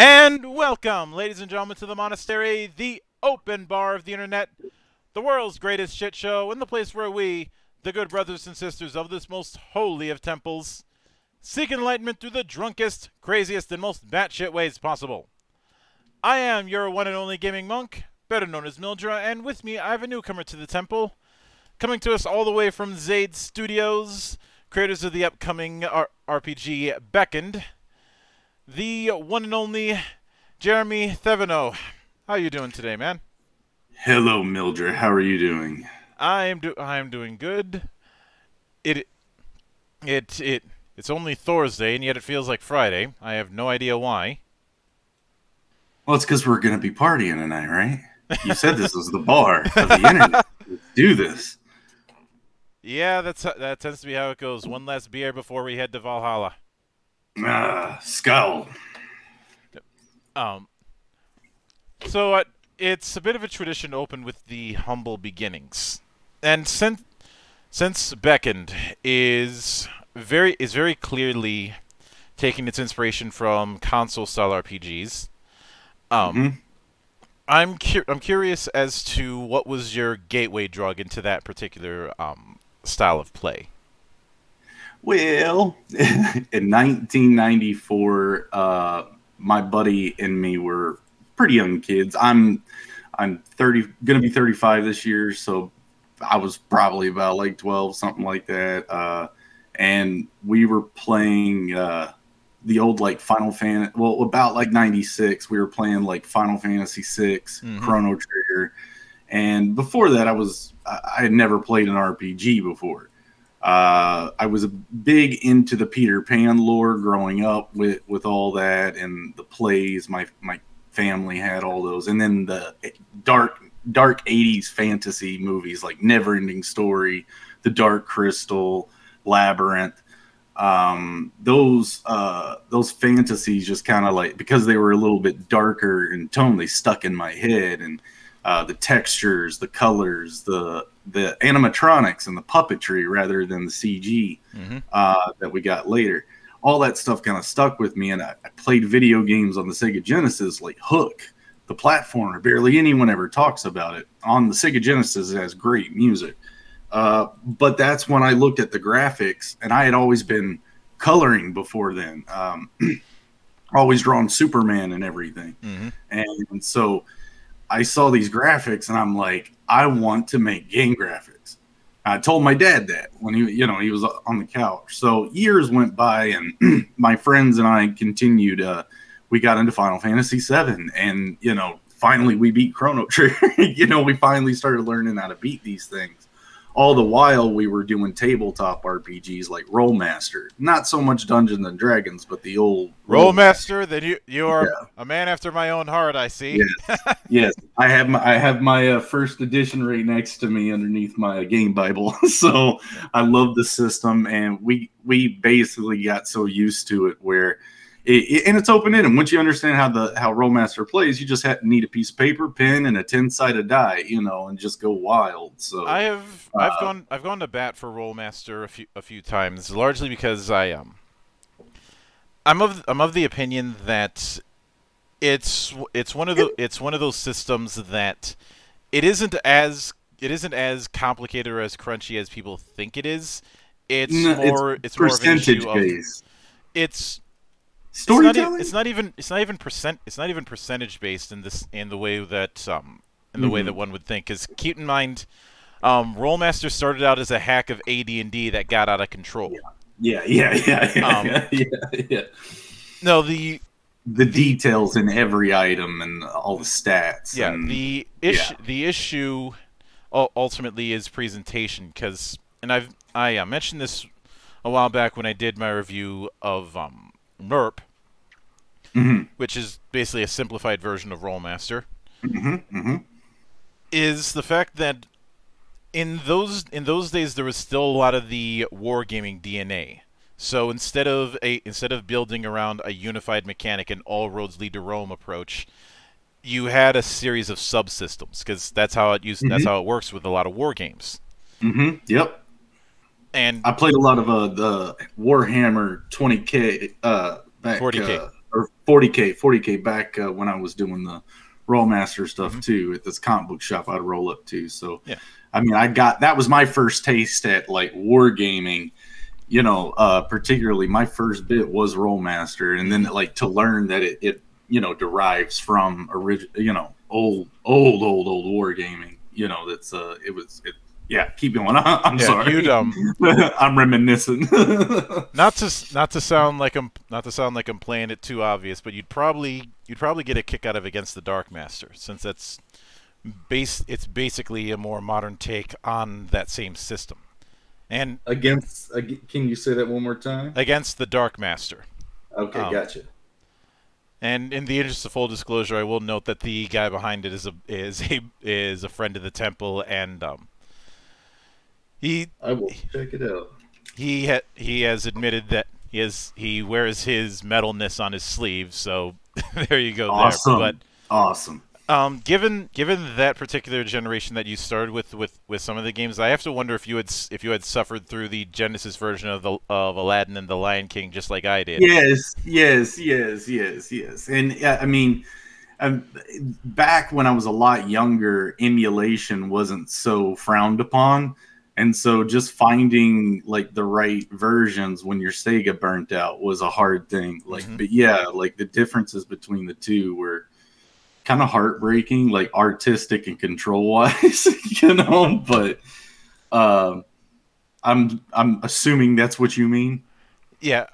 And welcome, ladies and gentlemen, to the Monastery, the open bar of the internet, the world's greatest shit show, and the place where we, the good brothers and sisters of this most holy of temples, seek enlightenment through the drunkest, craziest, and most batshit ways possible. I am your one and only gaming monk, better known as Mildra, and with me I have a newcomer to the temple, coming to us all the way from Zade Studios, creators of the upcoming RPG Beckoned, the one and only Jeremy Thevenot. How are you doing today, man? Hello, Mildred. How are you doing? I am doing good. It's only Thursday, and yet it feels like Friday. I have no idea why. Well, it's because we're gonna be partying tonight, right? You said this was the bar of the internet. Let's do this. Yeah, that tends to be how it goes. One last beer before we head to Valhalla. Skull. So it's a bit of a tradition to open with the humble beginnings, and since Beckoned is very clearly taking its inspiration from console style RPGs, I'm curious as to what was your gateway drug into that particular style of play. Well, in 1994, my buddy and me were pretty young kids. I'm 30, gonna be 35 this year, so I was probably about like 12, something like that. And we were playing the old like Final Fantasy. Well, about like 96, we were playing like Final Fantasy 6, Chrono Trigger, and before that, I had never played an RPG before. I was big into the Peter Pan lore growing up with all that and the plays. My family had all those, and then the dark 80s fantasy movies like Neverending Story, The Dark Crystal, Labyrinth. Those fantasies just kind of like, because they were a little bit darker in tone, they stuck in my head, and the textures, the colors, the animatronics and the puppetry rather than the CG that we got later. All that stuff kind of stuck with me, and I played video games on the Sega Genesis like Hook, the platformer. Barely anyone ever talks about it. On the Sega Genesis, it has great music. But that's when I looked at the graphics, and I had always been coloring before then. Always drawn Superman and everything. And so I saw these graphics, and I'm like, I want to make game graphics. I told my dad that when he was on the couch. So years went by, and my friends and I continued. We got into Final Fantasy VII, and finally we beat Chrono Trigger. We finally started learning how to beat these things. All the while we were doing tabletop RPGs like Rolemaster, not so much Dungeons and Dragons, but the old Rolemaster. That you are a man after my own heart, I see. Yes, yes. I have my first edition right next to me underneath my game Bible. So I love the system, and we basically got so used to it where and it's open-ended. Once you understand how Rolemaster plays, you just need a piece of paper, pen, and a 10-sided die, and just go wild. So I've gone to bat for Rolemaster a few times, largely because I'm of the opinion that it's one of those systems that it isn't as complicated or as crunchy as people think it is. It's more percentage based. Storytelling? It's not even percentage based in the way that one would think. Because keep in mind, Rolemaster started out as a hack of AD&D that got out of control. Yeah. No, the details in every item and all the stats. Yeah, and the issue ultimately is presentation. Because I mentioned this a while back when I did my review of Merp. Which is basically a simplified version of Rolemaster, is the fact that in those days there was still a lot of the wargaming DNA. So instead of building around a unified mechanic and all roads lead to Rome approach, you had a series of subsystems, because that's how it works with a lot of war games. Yep. And I played a lot of the Warhammer 40K. 40K back when I was doing the Rolemaster stuff too at this comic book shop I'd roll up to. So yeah. I mean, that was my first taste at like wargaming, you know, particularly my first bit was Rolemaster, and then like to learn that it you know, derives from original, you know, old wargaming, you know, that's yeah, keep going. I'm sorry. You dumb. I'm reminiscing. not to sound like I'm playing it too obvious, but you'd probably get a kick out of Against the Dark Master, since that's basically a more modern take on that same system. And can you say that one more time? Against the Dark Master. Okay, gotcha. And in the interest of full disclosure, I will note that the guy behind it is a friend of the temple, and I will check it out. He has admitted that he wears his metalness on his sleeve, so there you go. Awesome. There. But awesome. Given that particular generation that you started with some of the games, I have to wonder if you had suffered through the Genesis version of Aladdin and the Lion King just like I did. Yes. And I mean, back when I was a lot younger, emulation wasn't so frowned upon, and so just finding like the right versions when your Sega burnt out was a hard thing. Like, but yeah, like the differences between the two were kind of heartbreaking, like artistic and control wise, you know. But I'm assuming that's what you mean. Yeah.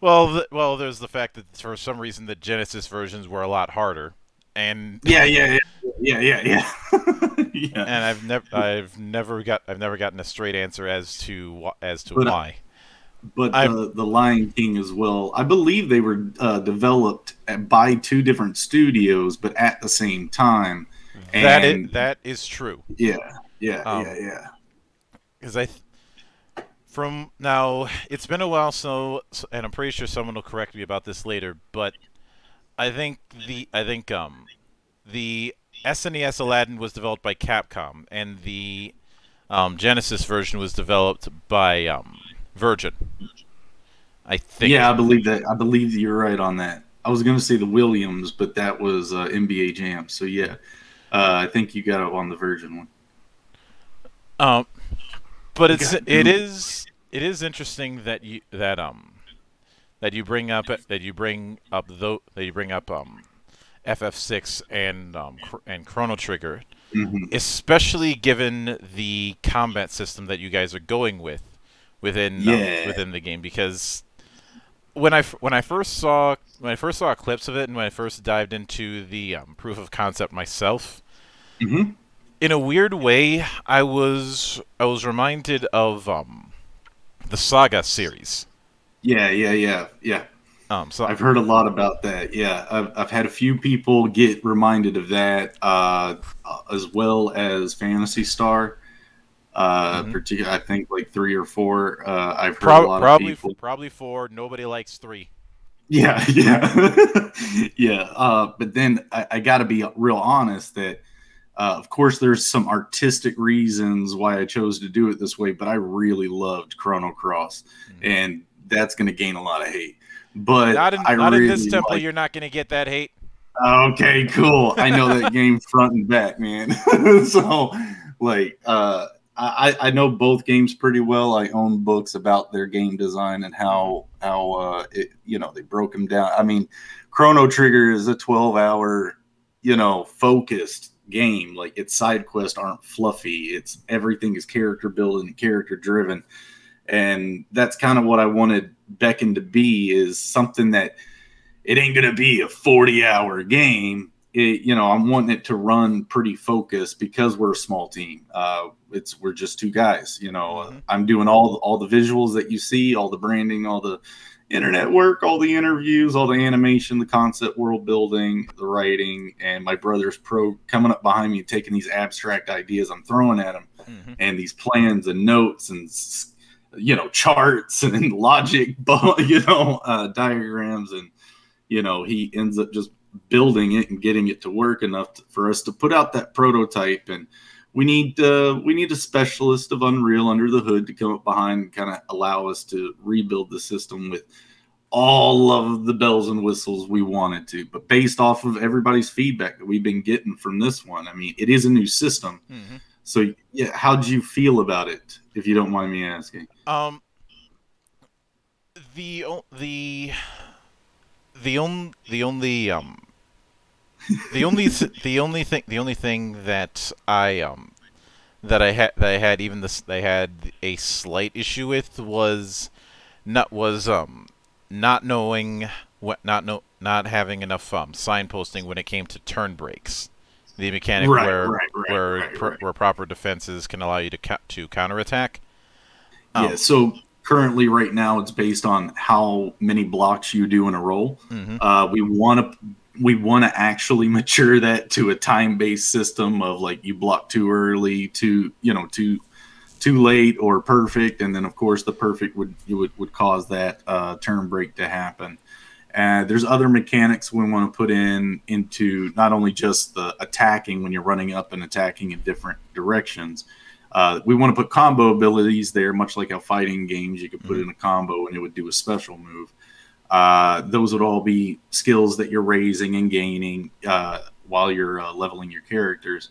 Well, well, there's the fact that for some reason the Genesis versions were a lot harder, and yeah. And I've never gotten a straight answer as to why. But the Lion King as well, I believe they were developed by two different studios, but at the same time. And that is true. Yeah. Because now it's been a while, so, and I'm pretty sure someone will correct me about this later, but I think the SNES Aladdin was developed by Capcom, and the Genesis version was developed by Virgin, I think. Yeah, I believe that you're right on that. I was going to say the Williams, but that was NBA Jam. So yeah, I think you got it on the Virgin one. But it is interesting that you bring up FF6 and Chrono Trigger, especially given the combat system that you guys are going with. Within the game, because when I first saw clips of it, and when I first dived into the proof of concept myself, in a weird way, I was reminded of the Saga series. Yeah. So I've heard a lot about that. Yeah, I've had a few people get reminded of that, as well as Phantasy Star. Particularly, I think like 3 or 4. I've heard a lot of people. Probably 4. Nobody likes 3. Yeah. But then I got to be real honest that, of course, there's some artistic reasons why I chose to do it this way, but I really loved Chrono Cross, and that's going to gain a lot of hate. But not in this temple, you're not going to get that hate. Okay, cool. I know that game front and back, man. So, like, I know both games pretty well. I own books about their game design and how they broke them down. I mean, Chrono Trigger is a 12-hour, you know, focused game. Like, its side quests aren't fluffy. It's everything is character building and character driven, and that's kind of what I wanted Beckoned to be, is something that it ain't gonna be a 40-hour game. You know, I'm wanting it to run pretty focused because we're a small team. We're just two guys. You know, I'm doing all the visuals that you see, all the branding, all the internet work, all the interviews, all the animation, the concept world building, the writing, and my brother's pro coming up behind me, taking these abstract ideas I'm throwing at him, and these plans and notes and, you know, charts and logic, you know, diagrams, and, you know, he ends up just building it and getting it to work enough for us to put out that prototype. And we need a specialist of Unreal under the hood to come up behind and kind of allow us to rebuild the system with all of the bells and whistles we wanted to, but based off of everybody's feedback that we've been getting from this one, I mean, it is a new system. Mm-hmm. So yeah, how did you feel about it, if you don't mind me asking? The only thing that I had even a slight issue with was not having enough signposting when it came to turn breaks. The mechanic where proper defenses can allow you to counterattack. Yeah, so currently right now it's based on how many blocks you do in a roll. Mm-hmm. We want to actually mature that to a time-based system of, like, you block too early, too late, or perfect, and then of course the perfect would cause that turn break to happen. There's other mechanics we want to put into not only just the attacking when you're running up and attacking in different directions. We want to put combo abilities there, much like how fighting games you could put in a combo and it would do a special move. Those would all be skills that you're raising and gaining while you're leveling your characters.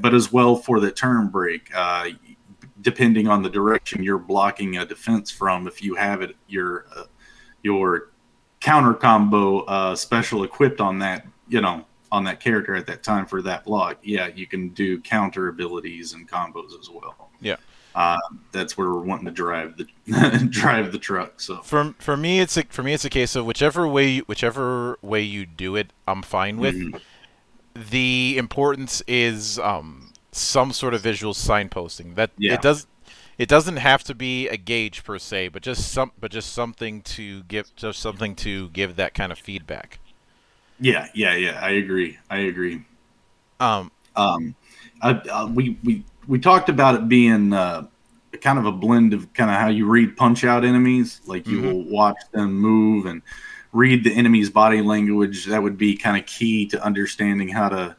But as well for the turn break, depending on the direction you're blocking a defense from, if you have it, your counter combo special equipped on that, on that character at that time for that block, yeah, you can do counter abilities and combos as well. Yeah, that's where we're wanting to drive the drive the truck. So for me it's a case of whichever way you do it, I'm fine with. The importance is some sort of visual signposting. That it doesn't have to be a gauge per se, but just something to give that kind of feedback. Yeah. I agree. We talked about it being kind of a blend of kind of how you read punch out enemies. Like, you will watch them move and read the enemy's body language. That would be kind of key to understanding how to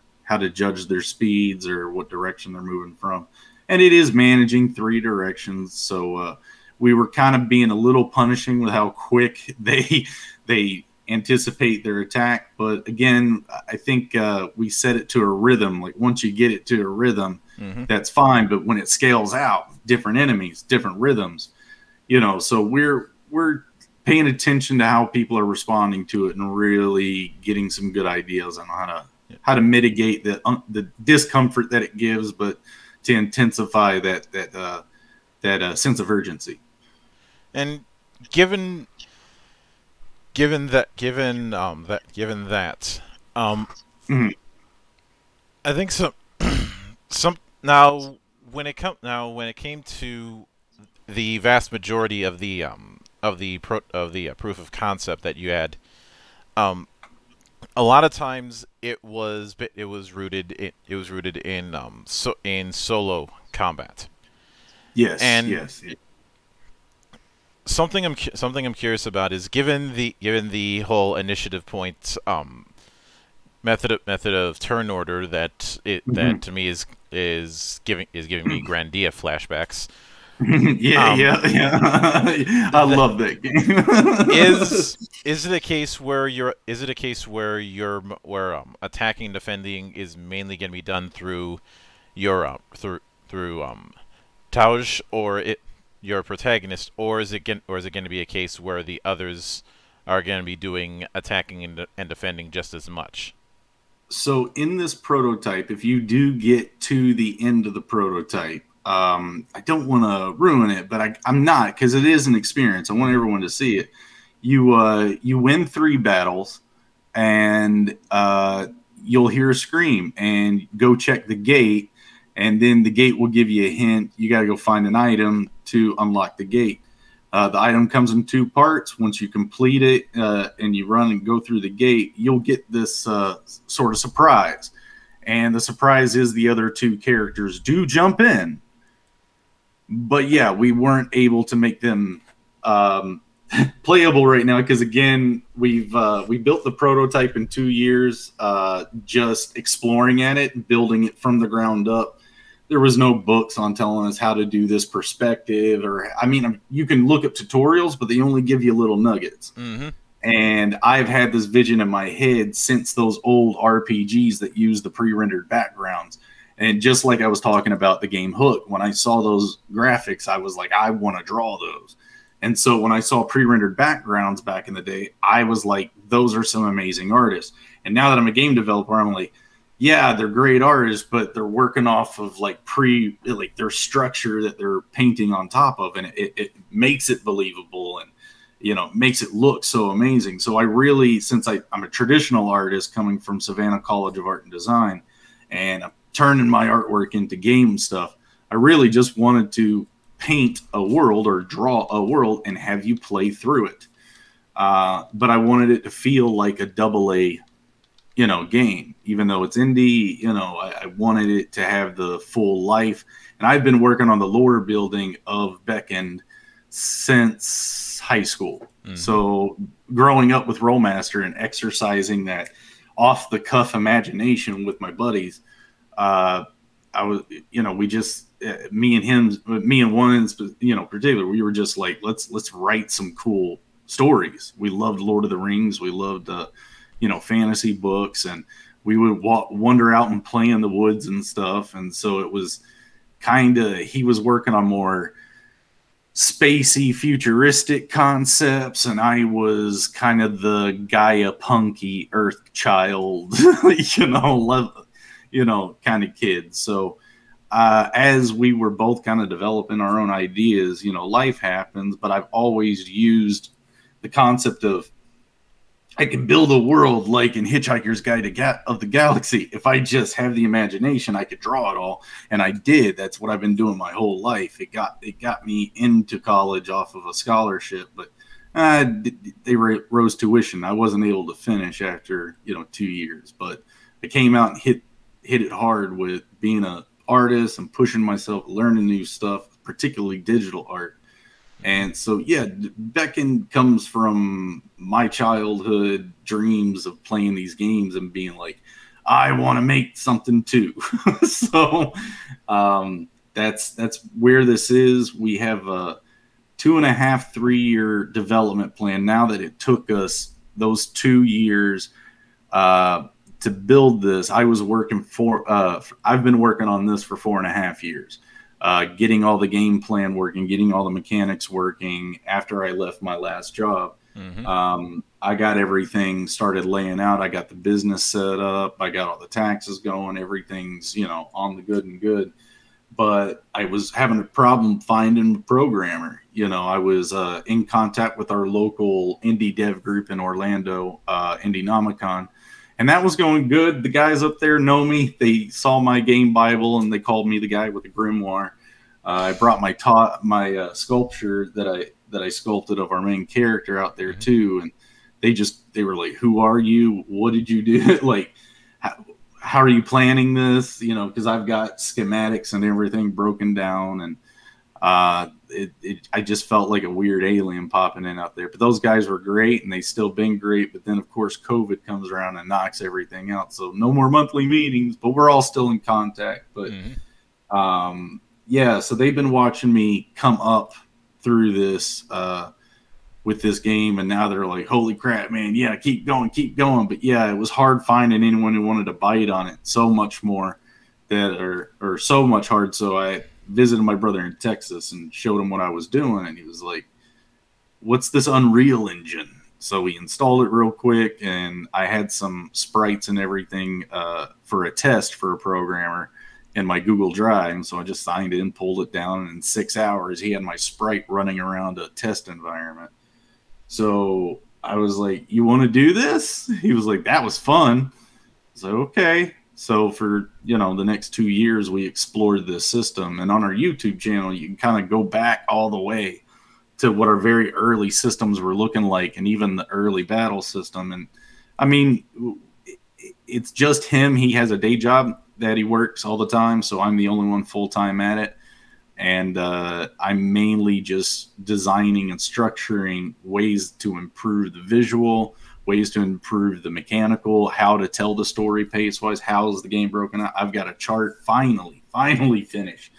judge their speeds or what direction they're moving from. And it is managing three directions, so we were kind of being a little punishing with how quick they anticipate their attack. But again, I think we set it to a rhythm. Like, once you get it to a rhythm, that's fine. But when it scales out, different enemies, different rhythms, so we're paying attention to how people are responding to it and really getting some good ideas on how to mitigate the discomfort that it gives, but to intensify that sense of urgency. And given that, I think now when it came to the vast majority of the proof of concept that you had, a lot of times it was rooted in solo combat. Yes. And something I'm curious about is, given the whole initiative point method of turn order that that to me is giving me Grandia flashbacks. Yeah. I love that game. Is it a case where attacking and defending is mainly going to be done through your through Tauge or your protagonist, or is it going to be a case where the others are going to be doing attacking and defending just as much? So in this prototype, if you do get to the end of the prototype, I don't want to ruin it, but I'm not, because it is an experience. I want everyone to see it. You win 3 battles, and you'll hear a scream and go check the gate, and then the gate will give you a hint. You got to go find an item to unlock the gate. The item comes in 2 parts. Once you complete it and you run and go through the gate, you'll get this sort of surprise. And the surprise is the other 2 characters do jump in. But yeah, we weren't able to make them playable right now because, again, we built the prototype in 2 years, just exploring at it and building it from the ground up. There was no books on telling us how to do this perspective, or, I mean, you can look up tutorials, but they only give you little nuggets. And I've had this vision in my head since those old RPGs that use the pre-rendered backgrounds. And just like I was talking about the game Hook, when I saw those graphics, I was like, I want to draw those. And so when I saw pre-rendered backgrounds back in the day, I was like, those are some amazing artists. And now that I'm a game developer, I'm like, yeah, they're great artists, but they're working off of like their structure that they're painting on top of. And it makes it believable and, you know, makes it look so amazing. So I really, since I'm a traditional artist coming from Savannah College of Art and Design, and I'm turning my artwork into game stuff, I really just wanted to paint a world or draw a world and have you play through it. But I wanted it to feel like a AA, you know, game, even though it's indie. You know, I wanted it to have the full life. And I've been working on the lore building of Beckoned since high school. Mm. So growing up with Rolemaster and exercising that off the cuff imagination with my buddies, I was, you know, we just, me and one, you know, particular, we were just like, let's write some cool stories. We loved Lord of the Rings. We loved, you know, fantasy books, and we would wander out and play in the woods and stuff. And so it was kind of, he was working on more spacey futuristic concepts, and I was kind of the Gaia punky earth child, you know, kind of kids. So as we were both kind of developing our own ideas, you know, life happens, but I've always used the concept of I can build a world like in Hitchhiker's Guide of the Galaxy. If I just have the imagination, I could draw it all. And I did. That's what I've been doing my whole life. It got me into college off of a scholarship, but they rose tuition. I wasn't able to finish after, you know, 2 years, but I came out and hit it hard with being an artist and pushing myself, learning new stuff, particularly digital art. And so, yeah, Beckoned comes from my childhood dreams of playing these games and being like, I want to make something too. So that's where this is. We have a 2.5-3 year development plan now that it took us those 2 years to build this. I was working for, I've been working on this for 4.5 years. Getting all the game plan working, getting all the mechanics working after I left my last job. Mm-hmm. I got everything started laying out. I got the business set up. I got all the taxes going. Everything's, you know, on the good and good. But I was having a problem finding a programmer. You know, I was in contact with our local indie dev group in Orlando, Indie Nomicon. And that was going good. The guys up there know me. They saw my game Bible, and they called me the guy with the grimoire. I brought my sculpture that I sculpted of our main character out there too, and they were like, "Who are you? What did you do? Like, how are you planning this? You know, because I've got schematics and everything broken down, and I just felt like a weird alien popping in out there. But those guys were great, and they've still been great. But then, of course, COVID comes around and knocks everything out. So no more monthly meetings, but we're all still in contact. But, yeah, so they've been watching me come up through this with this game. And now they're like, holy crap, man, yeah, keep going, keep going. But, yeah, it was hard finding anyone who wanted to bite on it so much more that or so much hard. So I visited my brother in Texas and showed him what I was doing, and he was like, what's this Unreal Engine? So we installed it real quick, and I had some sprites and everything for a test for a programmer in my Google Drive, and so I just signed in, pulled it down, and in 6 hours he had my sprite running around a test environment. So I was like, you want to do this? He was like, that was fun. I was like, okay. So for, you know, the next 2 years, we explored this system. And on our YouTube channel, you can kind of go back all the way to what our very early systems were looking like, and even the early battle system. And, I mean, it's just him. He has a day job that he works all the time, so I'm the only one full-time at it. And I'm mainly just designing and structuring ways to improve the visual, ways to improve the mechanical, how to tell the story pace-wise, how's the game broken up. I've got a chart finally finished.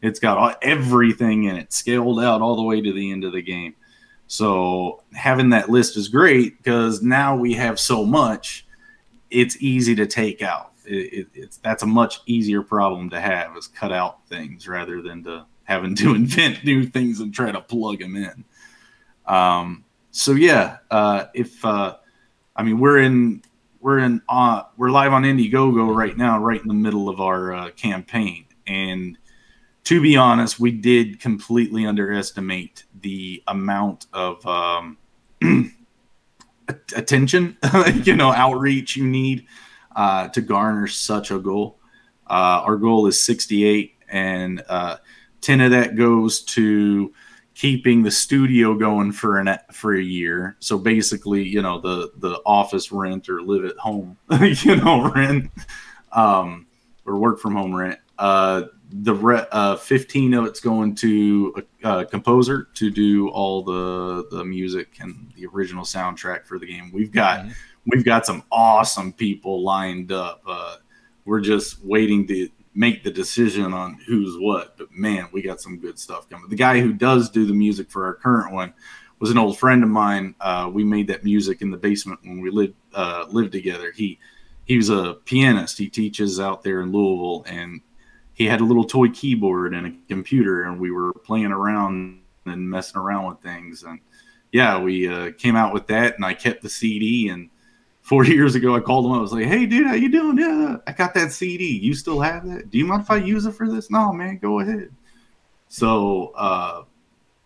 It's got everything in it, scaled out all the way to the end of the game. So having that list is great because now we have so much, it's easy to take out. That's a much easier problem to have, is cut out things rather than to having to invent new things and try to plug them in. So yeah, I mean, we're live on Indiegogo right now, right in the middle of our campaign. And to be honest, we did completely underestimate the amount of attention, you know, outreach you need to garner such a goal. Our goal is 68, and 10 of that goes to keeping the studio going for a year. So basically, you know, the office rent or live at home, you know, rent, or work from home rent. The 15 of it's going to a composer to do all the music and the original soundtrack for the game. We've got some awesome people lined up. We're just waiting to make the decision on who's what, but man, we got some good stuff coming. The guy who does do the music for our current one was an old friend of mine. We made that music in the basement when we lived together. He was a pianist. He teaches out there in Louisville, and he had a little toy keyboard and a computer, and we were playing around and messing around with things. And yeah, we came out with that, and I kept the CD, and 4 years ago, I called him up. I was like, hey, dude, how you doing? Yeah, I got that CD. You still have that? Do you mind if I use it for this? No, man, go ahead. So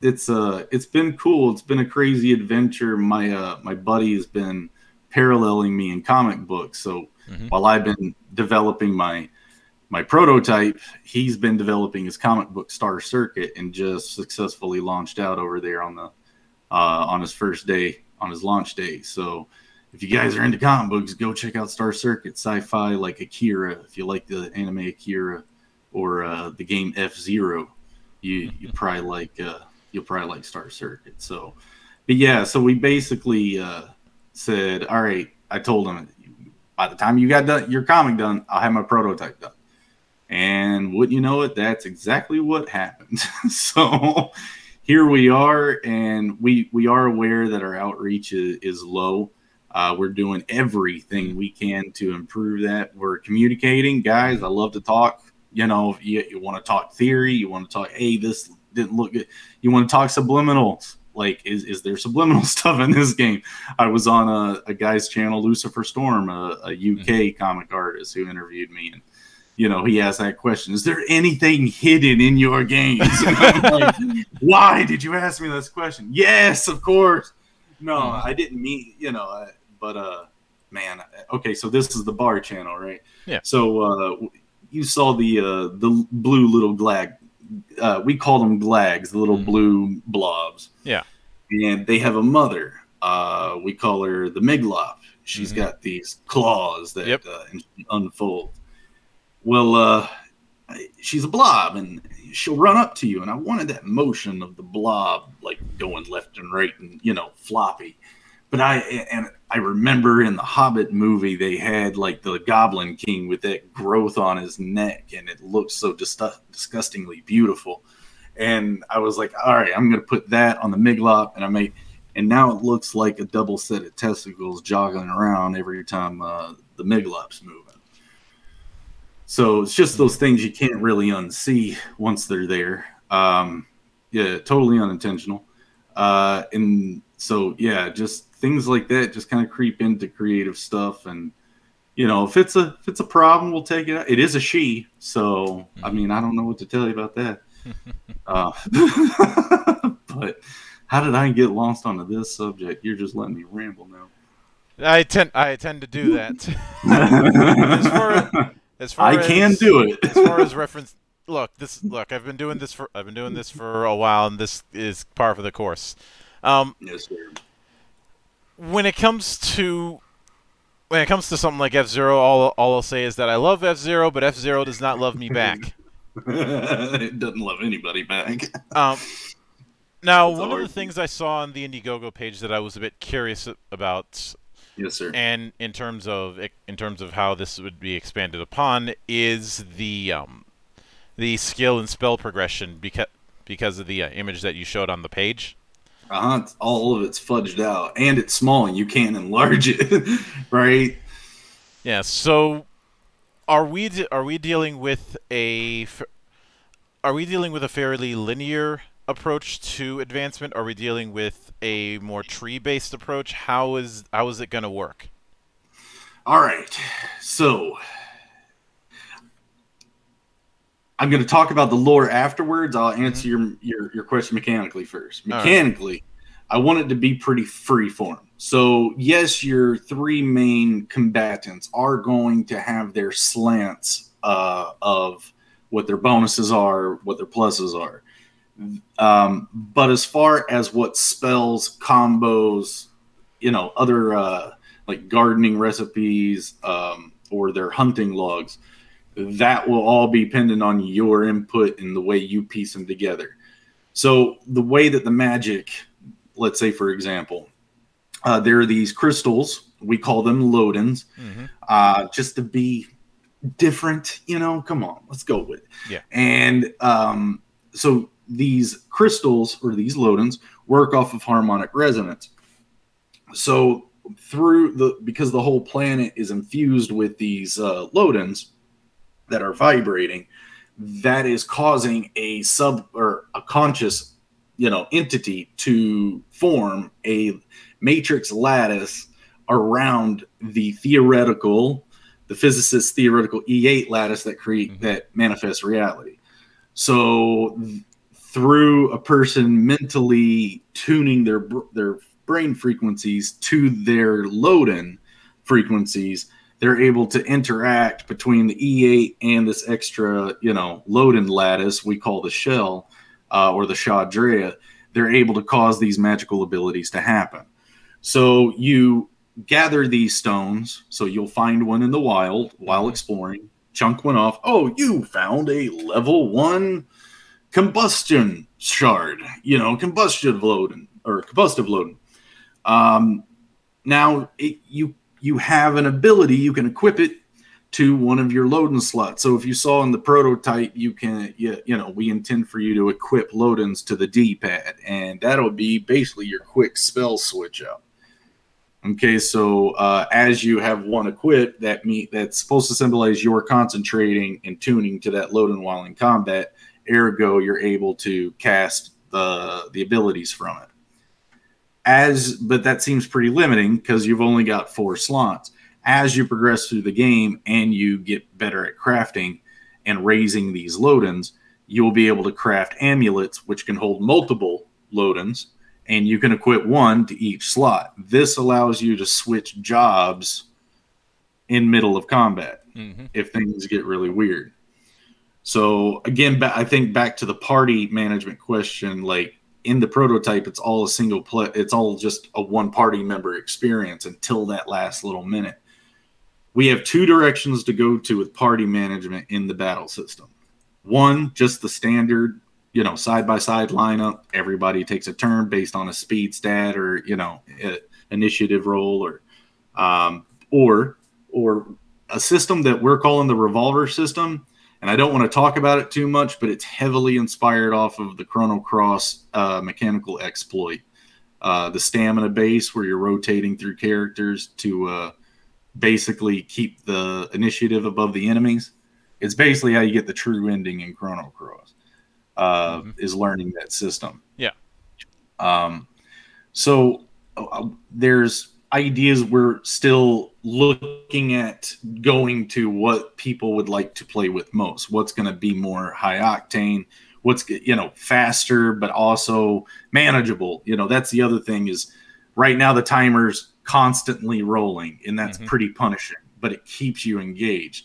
it's been cool. It's been a crazy adventure. My my buddy has been paralleling me in comic books. So while I've been developing my prototype, he's been developing his comic book Star Circuit, and just successfully launched out over there on the on his first day, on his launch day. So if you guys are into comic books, go check out Star Circuit, sci-fi like Akira. If you like the anime Akira, or the game F Zero, you'll probably like Star Circuit. So, but yeah, so we basically said, all right. I told him, by the time you got your comic done, I'll have my prototype done. And wouldn't you know it, that's exactly what happened. So here we are, and we are aware that our outreach is low. We're doing everything we can to improve that. We're communicating. Guys, I love to talk. You know, if you want to talk theory, you want to talk, hey, this didn't look good. You want to talk subliminals. Like, is there subliminal stuff in this game? I was on a guy's channel, Lucifer Storm, a UK comic artist who interviewed me. And, you know, he asked that question, is there anything hidden in your games? And I'm like, why did you ask me this question? Yes, of course. No, I didn't mean, you know, man, okay, so this is the bar channel, right? Yeah. So you saw the blue little glag. We call them glags, the little blue blobs. Yeah. And they have a mother. We call her the Miglop. She's got these claws that unfold. Well, she's a blob, and she'll run up to you, and I wanted that motion of the blob, like going left and right, and you know, floppy. But I remember in the Hobbit movie they had like the Goblin King with that growth on his neck, and it looked so disgustingly beautiful. And I was like, all right, I'm gonna put that on the Miglop, and now it looks like a double set of testicles joggling around every time the Miglop's moving. So it's just those things you can't really unsee once they're there. Yeah, totally unintentional. And so, yeah, just things like that just kind of creep into creative stuff. And, you know, if it's a problem, we'll take it out. It is a she. So, I mean, I don't know what to tell you about that. But how did I get lost onto this subject? You're just letting me ramble now. I tend to do that. As far as reference, look, I've been doing this for a while, and this is par for the course. Yes, sir. When it comes to something like F-Zero, all I'll say is that I love F-Zero, but F-Zero does not love me back. It doesn't love anybody back. Now, one of the things I saw on the Indiegogo page that I was a bit curious about. Yes, sir. And in terms of how this would be expanded upon is the skill and spell progression because of the image that you showed on the page. All of it's fudged out, and it's small, and you can't enlarge it, right? Yeah. So, are we dealing with a fairly linear approach to advancement? Are we dealing with a more tree-based approach? How is it going to work? All right. So, I'm going to talk about the lore afterwards. I'll answer your question mechanically first. Mechanically, right. I want it to be pretty freeform. So, yes, your three main combatants are going to have their slants of what their bonuses are, what their pluses are. But as far as what spells, combos, you know, other like gardening recipes or their hunting logs, that will all be dependent on your input and the way you piece them together. So the way that the magic, let's say, for example, there are these crystals. We call them lodens, just to be different, you know, come on, let's go with it. Yeah. And so these crystals or these lodens work off of harmonic resonance. So because the whole planet is infused with these lodens that are vibrating, that is causing a conscious, you know, entity to form a matrix lattice around the physicist's theoretical E8 lattice that that manifests reality. So through a person mentally tuning their brain frequencies to their Loden frequencies, they're able to interact between the E8 and this extra, you know, Loden lattice we call the shell or the Shadrea. They're able to cause these magical abilities to happen. So you gather these stones. So you'll find one in the wild while exploring. Chunk one off. Oh, you found a level 1 combustion shard. You know, combustive Loden. Now you have an ability, you can equip it to one of your Loden slots. So if you saw in the prototype, we intend for you to equip Lodens to the D-pad, and that'll be basically your quick spell switch out. Okay, so as you have one equipped, that's supposed to symbolize you're concentrating and tuning to that Loden while in combat. Ergo, you're able to cast the abilities from it. But that seems pretty limiting because you've only got 4 slots. As you progress through the game and you get better at crafting and raising these Lodens, you'll be able to craft amulets, which can hold multiple Lodens, and you can equip 1 to each slot. This allows you to switch jobs in middle of combat if things get really weird. So again, I think back to the party management question, like, in the prototype, it's all a single play. It's all just a one party member experience until that last little minute. We have 2 directions to go to with party management in the battle system. One, just the standard, you know, side-by-side lineup. Everybody takes a turn based on a speed stat or, you know, initiative roll or a system that we're calling the revolver system. And I don't want to talk about it too much, but it's heavily inspired off of the Chrono Cross mechanical exploit. The stamina base where you're rotating through characters to basically keep the initiative above the enemies. It's basically how you get the true ending in Chrono Cross, is learning that system. Yeah. So there's ideas we're still looking at going to what people would like to play with most. What's going to be more high octane? What's, you know, faster but also manageable? You know, that's the other thing is right now the timer's constantly rolling, and that's pretty punishing, but it keeps you engaged.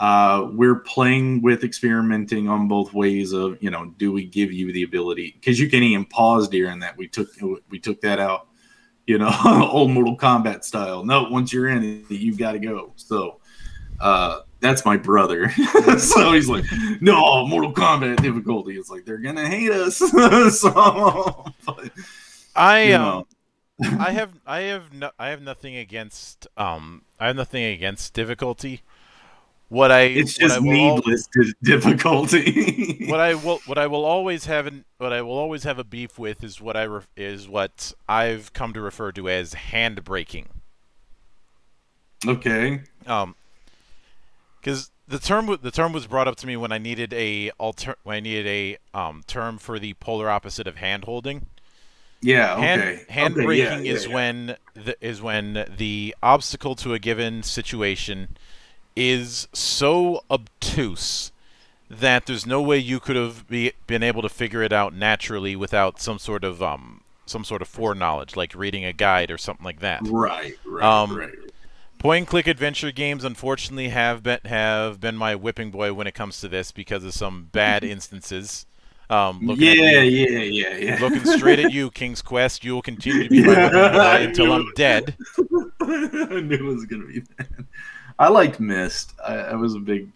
We're playing with experimenting on both ways of, you know, do we give you the ability? Because you can even pause during that. We took that out. You know, old Mortal Kombat style. No, once you're in it, you've got to go. So that's my brother. So he's like, no, Mortal Kombat difficulty. It's like, they're going to hate us. So, but, I have nothing against difficulty. It's just needless difficulty. what I will always have a beef with is what I've come to refer to as hand braking. Okay. Because the term was brought up to me when I needed a term for the polar opposite of hand holding. Yeah. Okay. Hand braking is when the obstacle to a given situation is so obtuse that there's no way you could have been able to figure it out naturally without some sort of foreknowledge, like reading a guide or something like that. Right. Point-and-click adventure games, unfortunately, have been my whipping boy when it comes to this because of some bad instances. Looking straight at you, King's Quest. You will continue to be my whipping boy until I'm dead. I knew it was gonna be bad. I liked Myst. I was a big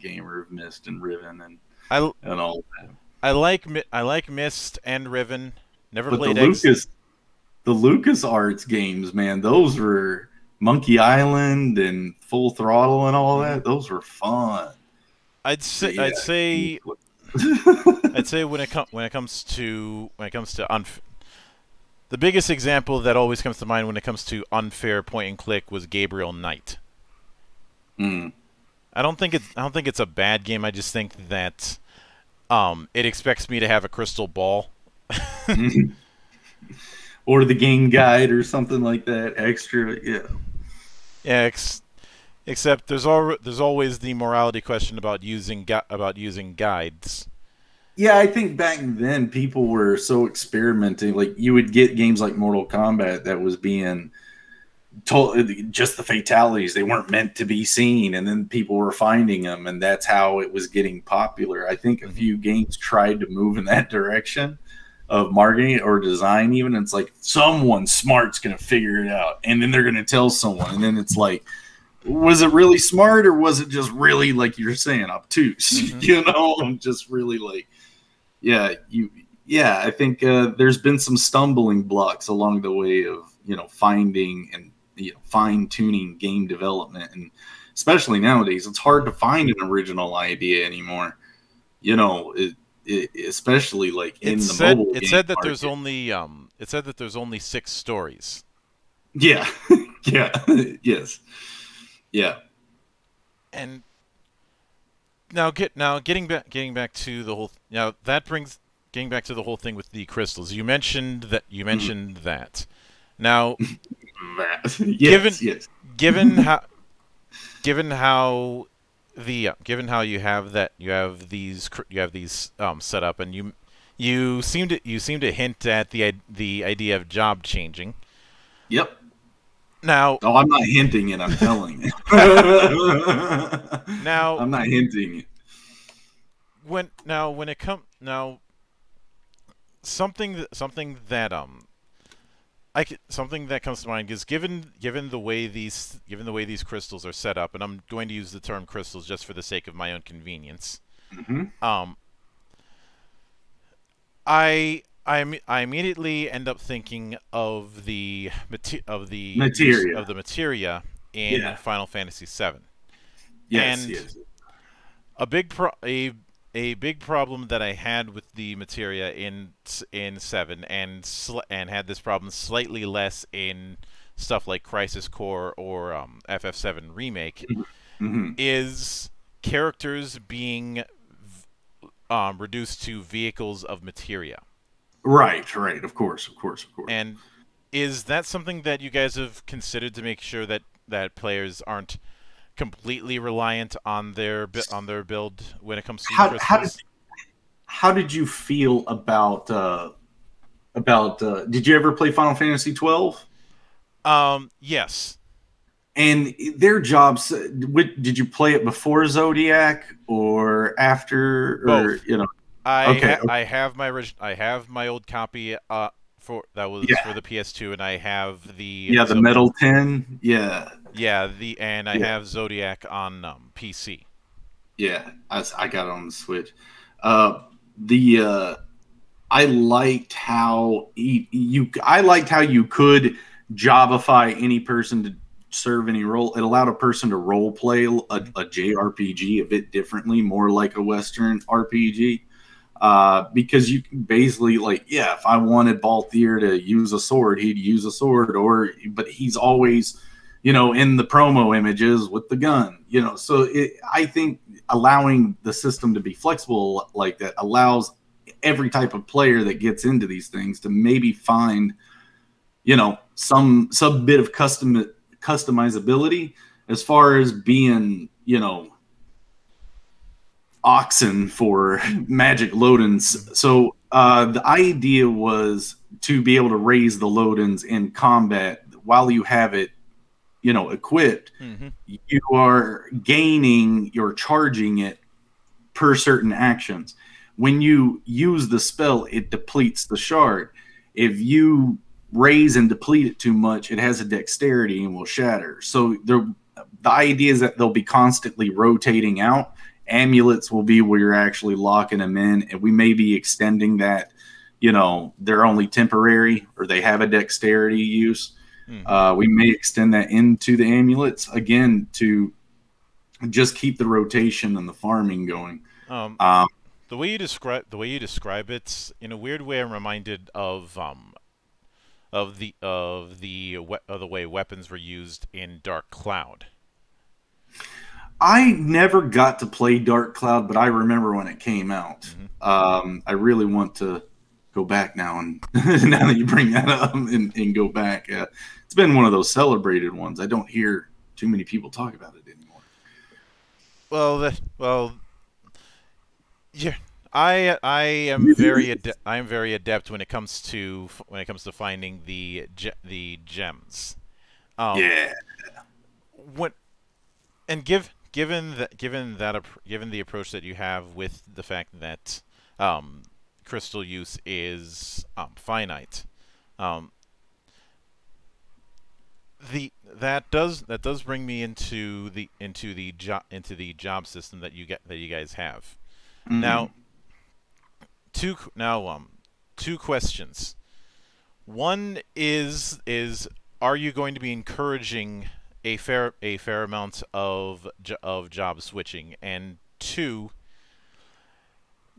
gamer of Myst and Riven and all that. I like Myst and Riven. But the LucasArts games, man, those were Monkey Island and Full Throttle and all that. Those were fun. I'd say when it comes to unfair. The biggest example that always comes to mind when it comes to unfair point and click was Gabriel Knight. Mm. I don't think it's a bad game. I just think that it expects me to have a crystal ball, or the game guide, or something like that. Extra, yeah. Yeah. Except there's always the morality question about using guides. Yeah, I think back then people were so experimenting. Like you would get games like Mortal Kombat that was being just the fatalities, they weren't meant to be seen, and then people were finding them, and that's how it was getting popular. I think a few games tried to move in that direction of marketing or design, even. It's like someone smart's gonna figure it out, and then they're gonna tell someone, and then it's like, was it really smart, or was it just really, like you're saying, obtuse? You know, I'm just really like, yeah, I think there's been some stumbling blocks along the way of, you know, finding and fine-tuning game development, and especially nowadays it's hard to find an original idea anymore, you know, especially like in the mobile game. It said that there's only 6 stories. Yeah. Yeah. Yes. Yeah. And now getting back to the whole thing with the crystals. You mentioned that. Now, given how you have these set up, and you seem to hint at the idea of job changing. Yep. Now, oh, I'm not hinting it. I'm telling you. Now, I'm not hinting it. Something that comes to mind is given the way these crystals are set up, and I'm going to use the term crystals just for the sake of my own convenience. I immediately end up thinking of the materia in Final Fantasy VII. Yes, and a big problem that I had with the materia in 7, and had this problem slightly less in stuff like Crisis Core or FF7 Remake, is characters being reduced to vehicles of materia. Right, of course. And is that something that you guys have considered to make sure that players aren't completely reliant on their build when it comes to crystals? How did you feel about did you ever play Final Fantasy 12? Yes. And their jobs, did you play it before Zodiac or after? Both. Or, you know, I have my old copy for the PS2, and I have the the Metal 10. I have Zodiac on PC. Yeah, I got it on the Switch. I liked how you could jobify any person to serve any role. It allowed a person to role play a JRPG a bit differently, more like a Western RPG, because you can basically, like, yeah, if I wanted Balthier to use a sword, he'd use a sword, but he's always, you know, in the promo images with the gun, you know. So I think allowing the system to be flexible like that allows every type of player that gets into these things to maybe find, you know, some bit of customizability as far as being, you know, oxen for magic loadins. So the idea was to be able to raise the loadins in combat while you have it, you know, equipped. Mm-hmm. You are gaining, you're charging it per certain actions. When you use the spell, it depletes the shard. If you raise and deplete it too much, it has a dexterity and will shatter. So the idea is that they'll be constantly rotating out. Amulets will be where you're actually locking them in, and we may be extending that, you know, they're only temporary or they have a dexterity use. Mm-hmm. We may extend that into the amulets, again, to just keep the rotation and the farming going. The way you describe it, in a weird way, I'm reminded of the way weapons were used in Dark Cloud. I never got to play Dark Cloud, but I remember when it came out. Mm-hmm. I really want to go back now, and now that you bring that up, and go back. It's been one of those celebrated ones. I don't hear too many people talk about it anymore. Yeah, I am very adept when it comes to finding the gems. Yeah. Given the approach that you have with the fact that crystal use is finite, that does bring me into the job system that you guys have. Mm-hmm. Now two questions. One is are you going to be encouraging a fair amount of job switching? And two,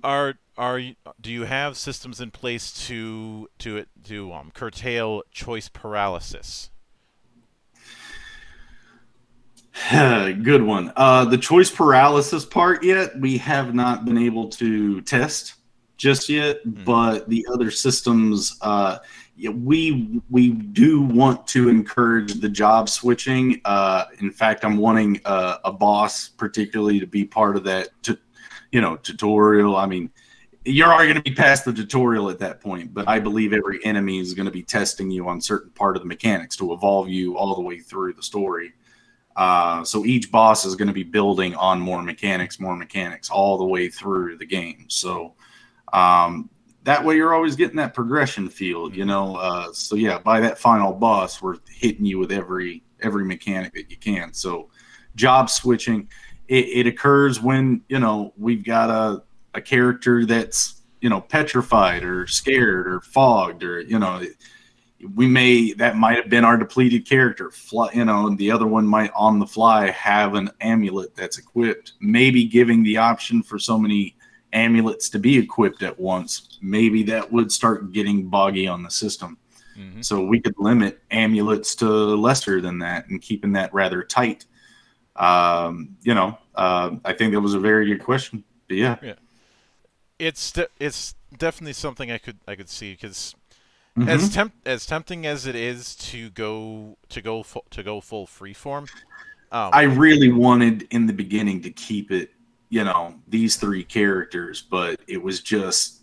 do you have systems in place to curtail choice paralysis? Good one. The choice paralysis part, yet we have not been able to test just yet. Mm-hmm. But the other systems, we do want to encourage the job switching. In fact, I'm wanting a boss particularly to be part of that, tutorial. I mean, you're already going to be past the tutorial at that point, but I believe every enemy is going to be testing you on certain part of the mechanics to evolve you all the way through the story. So each boss is going to be building on more mechanics all the way through the game. So that way you're always getting that progression field, you know. So yeah, by that final boss, we're hitting you with every mechanic that you can. So job switching, it occurs when, you know, we've got a character that's, you know, petrified or scared or fogged, or, you know, that might have been our depleted character, you know, and the other one might on the fly have an amulet that's equipped, maybe giving the option for so many amulets to be equipped at once. Maybe that would start getting boggy on the system. Mm-hmm. So we could limit amulets to lesser than that and keeping that rather tight. You know, I think that was a very good question. But yeah. Yeah. It's definitely something I could see, because mm-hmm. as tempting as it is to go full freeform, I really wanted in the beginning to keep it, you know, these three characters, but it was just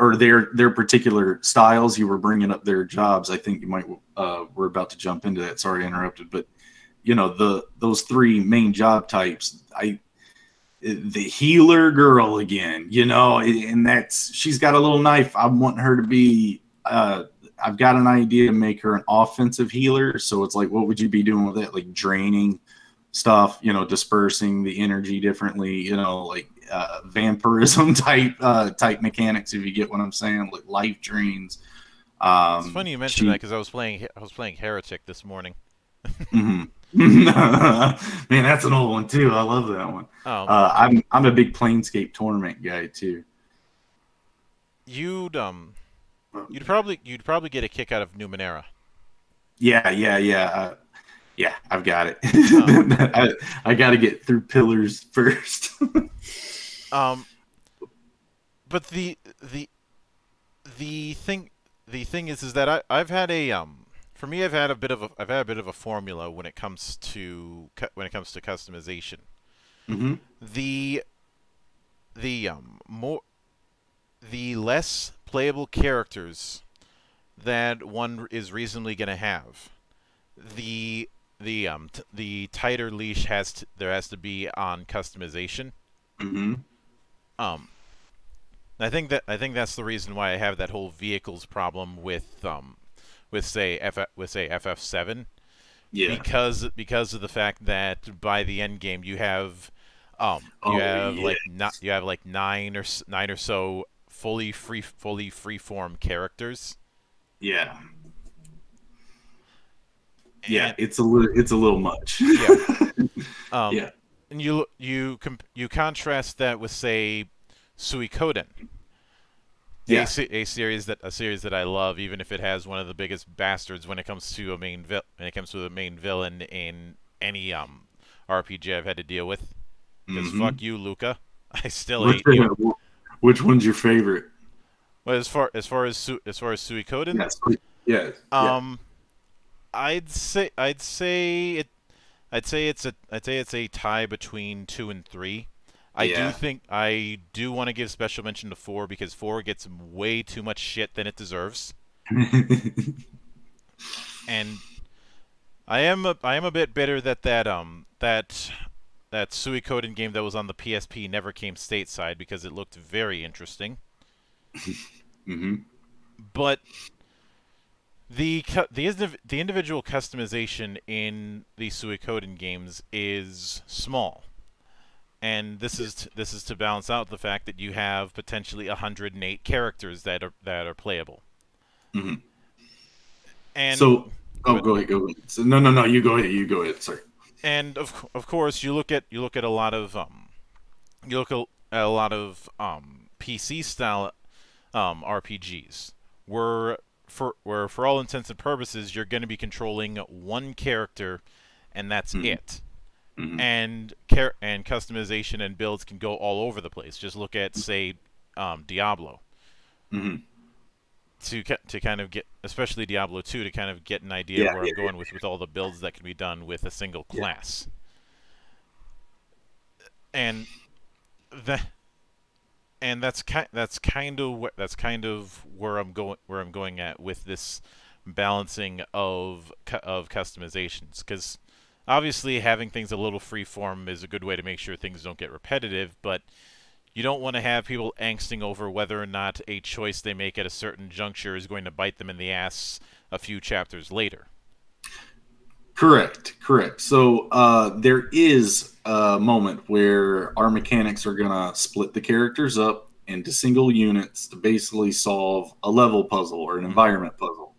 or their particular styles. You were bringing up their jobs. I think you might we're about to jump into that. Sorry, I interrupted, but you know, those three main job types. The healer girl again, you know, and she's got a little knife. I want her to be. I've got an idea to make her an offensive healer. So it's like, what would you be doing with that? Like draining stuff, you know, dispersing the energy differently, you know, like vampirism type mechanics, if you get what I'm saying, like life drains. It's funny you mentioned that, because I was playing Heretic this morning. Man, that's an old one too. I love that one. Oh. I'm a big Planescape Torment guy too. You'd probably get a kick out of Numenera. Yeah, I've got it. I got to get through Pillars first. But the thing is that I've had a for me I've had a bit of a formula when it comes to customization. Mm-hmm. The less playable characters that one is reasonably going to have, the tighter leash there has to be on customization. Mm-hmm. I think that's the reason why I have that whole vehicles problem with say FF7. Yeah. Because of the fact that by the end game you have like nine or so fully freeform characters. Yeah. Yeah, it's a little much. Yeah. Yeah. And you contrast that with, say, Suikoden. Yeah. A series that I love, even if it has one of the biggest bastards when it comes to the main villain in any RPG I've had to deal with. Because fuck you, Luca. I still hate you. Which one's your favorite? Well, as far as Suikoden? Yes. I'd say it's a tie between 2 and 3. I do want to give special mention to 4 because 4 gets way too much shit than it deserves. And I am a bit bitter that Suikoden game that was on the PSP never came stateside because it looked very interesting. But the individual customization in the Suikoden games is small, and this is to balance out the fact that you have potentially 108 characters that are playable. And so, go ahead. So, no, you go ahead. Sorry. And of course, you look at a lot of PC style RPGs where for all intents and purposes you're going to be controlling one character, and that's it. And customization and builds can go all over the place. Just look at, say, Diablo. To kind of get, especially Diablo 2, to kind of get an idea where I'm going with all the builds that can be done with a single class. And that's kind of where I'm going at with this balancing of customizations, because obviously having things a little freeform is a good way to make sure things don't get repetitive, but you don't want to have people angsting over whether or not a choice they make at a certain juncture is going to bite them in the ass a few chapters later. Correct. So there is a moment where our mechanics are going to split the characters up into single units to basically solve a level puzzle or an environment puzzle.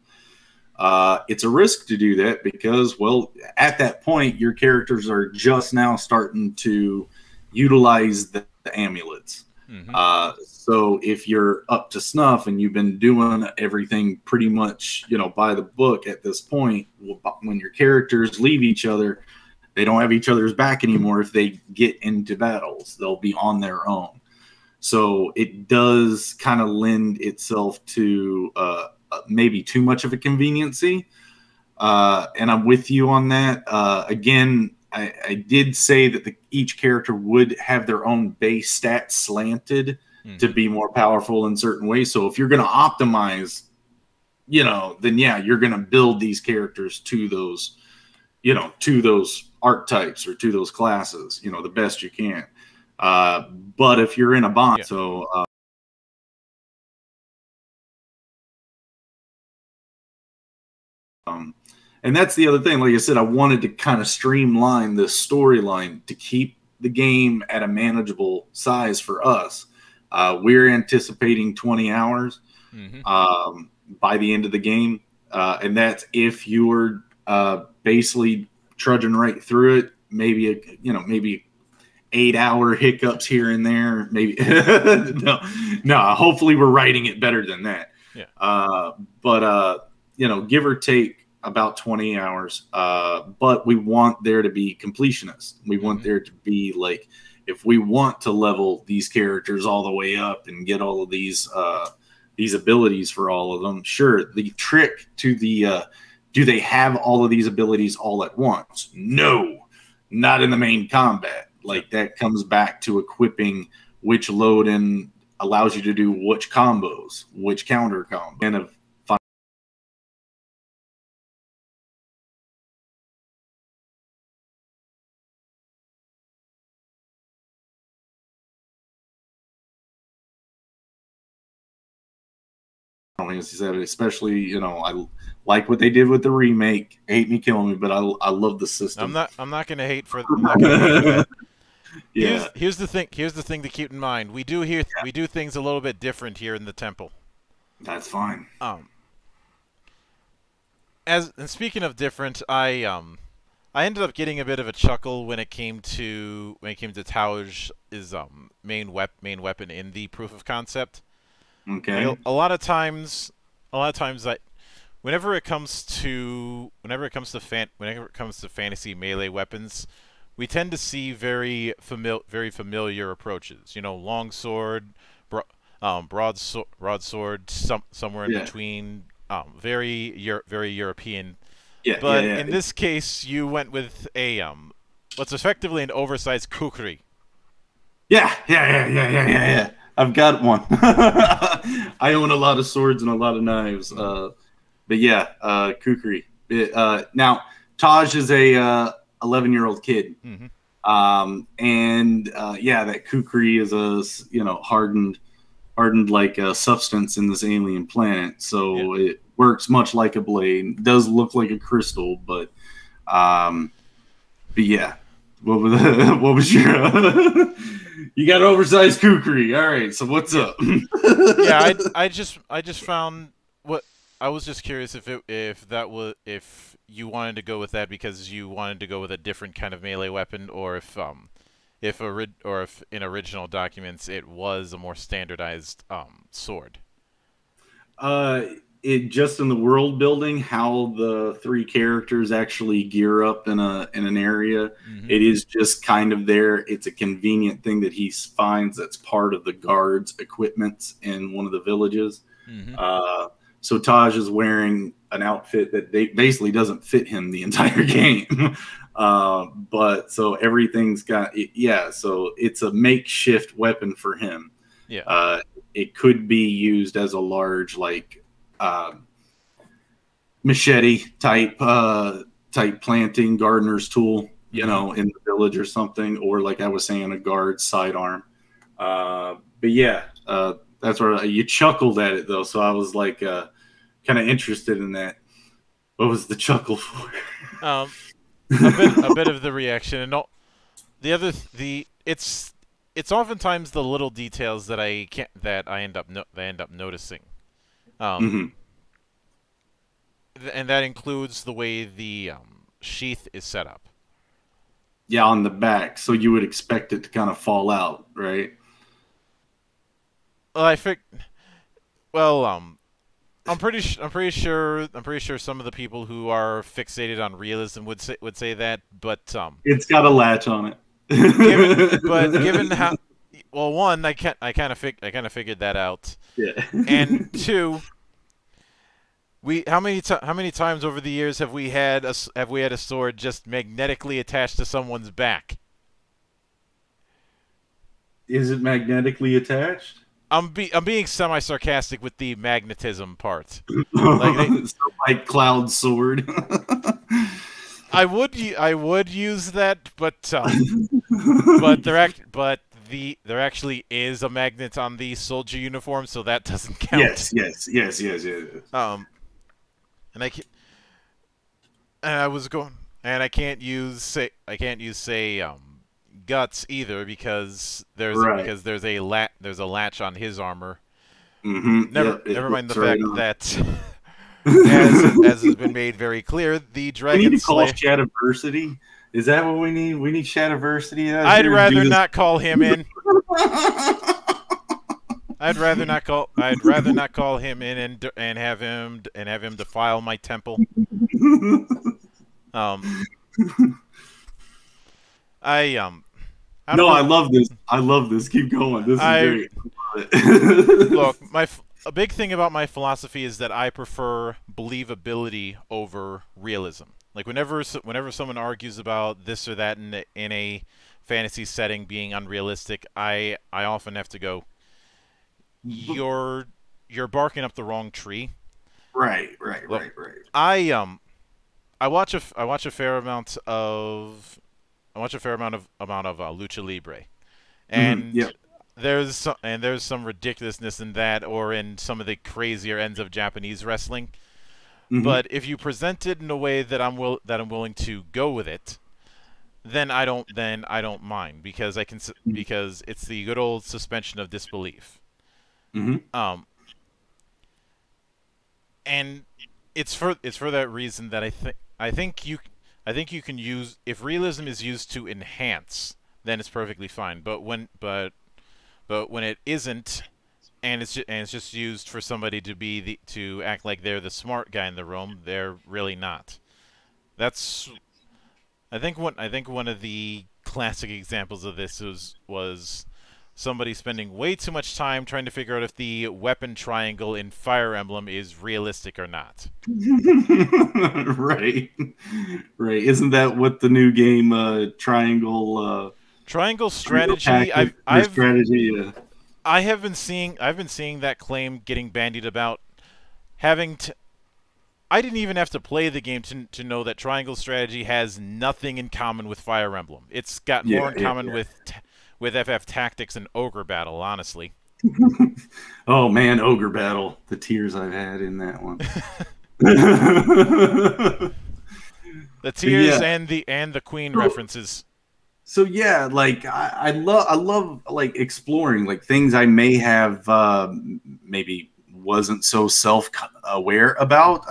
It's a risk to do that because, well, at that point, your characters are just now starting to utilize the amulets. So if you're up to snuff and you've been doing everything pretty much, by the book at this point, when your characters leave each other, they don't have each other's back anymore. If they get into battles, they'll be on their own. So it does kind of lend itself to maybe too much of a conveniency. And I'm with you on that. Again, I did say that each character would have their own base stats slanted to be more powerful in certain ways. So if you're going to optimize, then yeah, you're going to build these characters to those, to those archetypes or to those classes, the best you can. But if you're in a bond, and that's the other thing. Like I said, I wanted to kind of streamline this storyline to keep the game at a manageable size for us. We're anticipating 20 hours by the end of the game. And that's if you're basically trudging right through it. Maybe a, you know, maybe 8-hour hiccups here and there. Maybe no. Hopefully, we're writing it better than that. Yeah. But you know, give or take about 20 hours. But we want there to be completionists. We want there to be like, if we want to level these characters all the way up and get all of these abilities for all of them, sure. The trick to the do they have all of these abilities all at once? No, not in the main combat. Like, that comes back to equipping which load in allows you to do which combos, which counter combo. And of especially, you know, I like what they did with the remake. Hate me, kill me, but I love the system. I'm not gonna hate for that. Yeah. Here's the thing. Here's the thing to keep in mind. We do here. Yeah. We do things a little bit different here in the temple. That's fine. And speaking of different, I ended up getting a bit of a chuckle when it came to Taoj's main weapon in the proof of concept. Okay. Like a lot of times, whenever it comes to fantasy melee weapons, we tend to see very familiar approaches. You know, long sword, broadsword, somewhere in between. Very European. Yeah. But in this case, you went with a what's effectively an oversized kukri. Yeah. I've got one. I own a lot of swords and a lot of knives. But yeah, kukri. Now, Taj is a 11-year-old kid. Mm-hmm. That kukri is a, you know, hardened like a substance in this alien planet. So it works much like a blade. It does look like a crystal, but yeah. What was your... You got oversized kukri. All right, so what's up? Yeah, I just found what I was just curious if you wanted to go with that because you wanted to go with a different kind of melee weapon, or if in original documents it was a more standardized sword. It just in the world building, how the three characters actually gear up in an area. Mm-hmm. It is just kind of there. It's a convenient thing that he finds that's part of the guards' equipment in one of the villages. Mm-hmm. So Taj is wearing an outfit that basically doesn't fit him the entire game. But so everything's got so it's a makeshift weapon for him. Yeah. It could be used as a large, like, machete type planting gardener's tool, you know, in the village or something, or like I was saying, a guard sidearm. But that's where you chuckled at it though, so I was like kind of interested in that. What was the chuckle for? a bit of the reaction, and all the other it's oftentimes the little details that I end up noticing. And that includes the way the sheath is set up. Yeah, on the back, so you would expect it to kind of fall out, right? Well, I'm pretty sure some of the people who are fixated on realism would say that, but it's got a latch on it. given how. Well, one, I kind of figured that out. Yeah. And two, how many times over the years have we had a sword just magnetically attached to someone's back? Is it magnetically attached? I'm being semi-sarcastic with the magnetism part. Like Cloud sword. I would use that, but there actually is a magnet on the soldier uniform, so that doesn't count. Yes. I can't use guts either because there's a latch on his armor. Mm-hmm. Never mind the fact that As has been made very clear, the Dragon Slayer... We need to call Shadowversity. Is that what we need? We need Shadowversity? I'd rather not call him in. I'd rather not call him in and have him defile my temple. I love this. I love this. Keep going. This is great. Look, a big thing about my philosophy is that I prefer believability over realism. Like whenever someone argues about this or that in a fantasy setting being unrealistic, I often have to go, you're barking up the wrong tree. Right. I watch a fair amount of lucha libre, and there's some ridiculousness in that, or in some of the crazier ends of Japanese wrestling. Mm-hmm. But if you present it in a way that I'm willing to go with it, then I don't mind, because I can, because it's the good old suspension of disbelief. Mm-hmm. And it's for that reason that I think you can use, if realism is used to enhance, then it's perfectly fine. But when it isn't, and it's just used for somebody to be to act like they're the smart guy in the room, they're really not. That's, I think one of the classic examples of this was somebody spending way too much time trying to figure out if the weapon triangle in Fire Emblem is realistic or not. Right. Isn't that what the new game Triangle Strategy? I've been seeing that claim getting bandied about. I didn't even have to play the game to know that Triangle Strategy has nothing in common with Fire Emblem. It's got more in common with FF Tactics and Ogre Battle, honestly. Oh man, Ogre Battle, the tears I've had in that one. The tears and the Queen references. So yeah, like I love like exploring like things I may have maybe wasn't so self-aware about.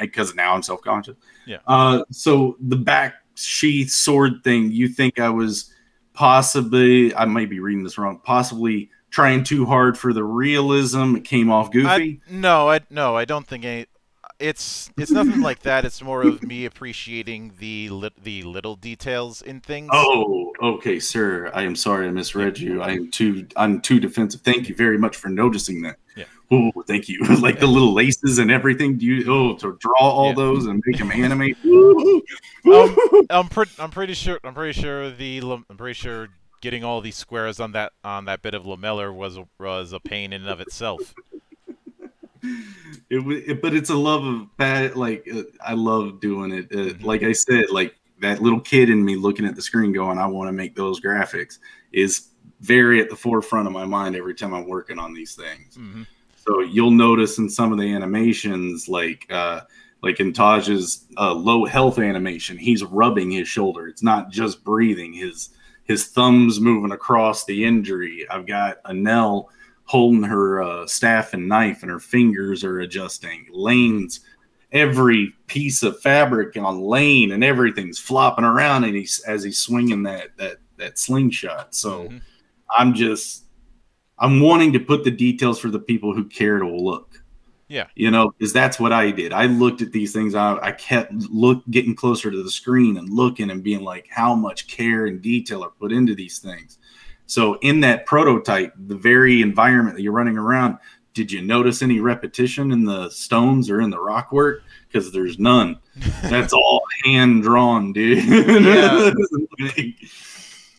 Because now I'm self-conscious. Yeah. So the back sheath sword thing, you think I was possibly, I might be reading this wrong, possibly trying too hard for the realism. It came off goofy. No, I don't think any. It's nothing like that. It's more of me appreciating the little details in things. Oh, okay, sir. I am sorry I misread you. I'm too defensive. Thank you very much for noticing that. Yeah. Oh, thank you. Like the little laces and everything. To draw all those and make them animate. I'm pretty sure getting all these squares on that bit of lamellar was a pain in and of itself. But it's a love of bad. Like I love doing it. Like I said, like that little kid in me looking at the screen, going, "I want to make those graphics," is very at the forefront of my mind every time I'm working on these things. Mm-hmm. So you'll notice in some of the animations, like in Taj's low health animation, he's rubbing his shoulder. It's not just breathing. His thumbs moving across the injury. I've got Anel holding her staff and knife, and her fingers are adjusting. Lane's, every piece of fabric on Lane and everything's flopping around, and as he's swinging that slingshot. So I'm wanting to put the details for the people who care to look. Yeah, you know, because that's what I did. I looked at these things. I kept getting closer to the screen and looking and being like, how much care and detail are put into these things. So in that prototype, the very environment that you're running around, did you notice any repetition in the stones or in the rock work? Because there's none. That's all hand-drawn, dude. Yeah.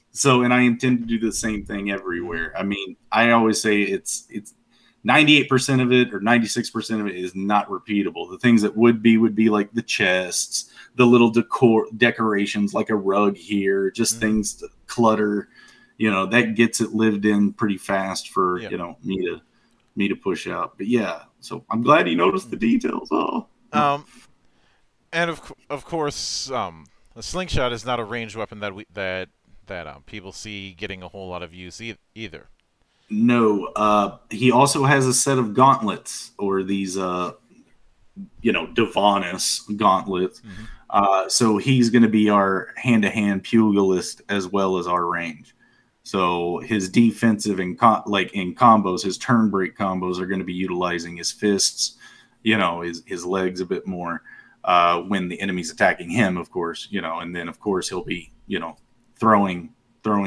So, and I intend to do the same thing everywhere. I mean, I always say it's 98% of it or 96% of it is not repeatable. The things that would be like the chests, the little decorations, like a rug here, just things to clutter. You know, that gets it lived in pretty fast for me to push out. But yeah, so I'm glad you noticed the details. Oh, and of course, a slingshot is not a ranged weapon that people see getting a whole lot of use either. No, he also has a set of gauntlets, or these you know, Devanus gauntlet. Mm-hmm. So he's going to be our hand-to-hand pugilist as well as our range. So his defensive and in combos, his turn break combos are going to be utilizing his fists, you know, his legs a bit more when the enemy's attacking him, of course, you know, and then of course he'll be, you know, throwing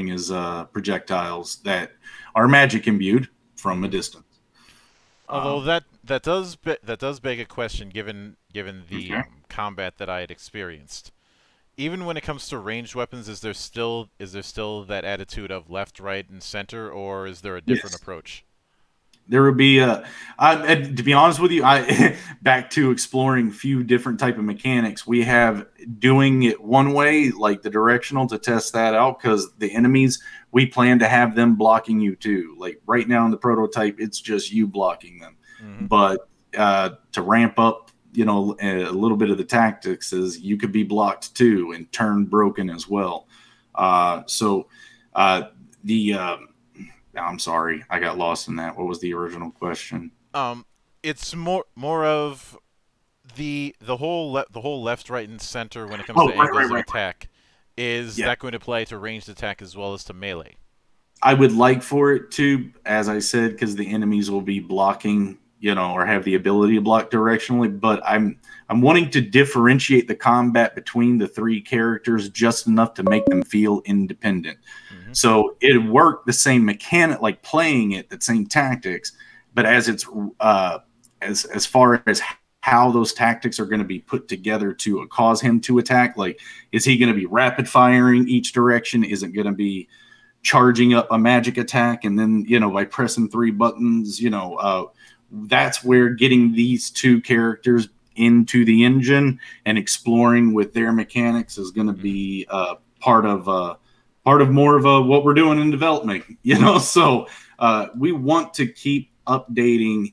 his projectiles that are magic imbued from a distance. Although that does beg a question, given the combat that I had experienced. Even when it comes to ranged weapons, is there still that attitude of left, right, and center, or is there a different approach? There would be a. To be honest with you, back to exploring a few different type of mechanics. We have doing it one way, like the directional, to test that out, because the enemies, we plan to have them blocking you too. Like right now in the prototype, it's just you blocking them. Mm-hmm. But to ramp up, you know, a little bit of the tactics is you could be blocked too and turn broken as well. I'm sorry, I got lost in that. What was the original question? It's more of the whole left, right, and center when it comes to angles of attack. Is that going to play to ranged attack as well as to melee? I would like for it to, as I said, because the enemies will be blocking, you know, or have the ability to block directionally. But I'm wanting to differentiate the combat between the three characters just enough to make them feel independent. Mm-hmm. So it worked the same mechanic, like playing it, the same tactics, but as it's as far as how those tactics are going to be put together to cause him to attack, like is he going to be rapid firing each direction? Is it going to be charging up a magic attack and then, you know, by pressing three buttons, you know, that's where getting these two characters into the engine and exploring with their mechanics is going to be part of more of what we're doing in development, you know. So we want to keep updating,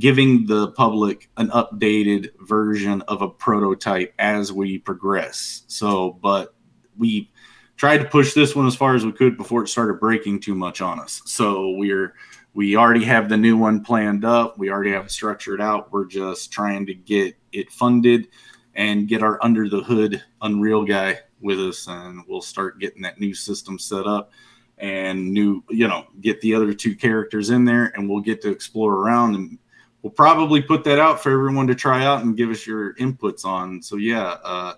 giving the public an updated version of a prototype as we progress. So, but we tried to push this one as far as we could before it started breaking too much on us. So we already have the new one planned up. We already have it structured out. We're just trying to get it funded and get our under the hood Unreal guy with us, and we'll start getting that new system set up and new, you know, get the other two characters in there, and we'll get to explore around, and we'll probably put that out for everyone to try out and give us your inputs on. So yeah,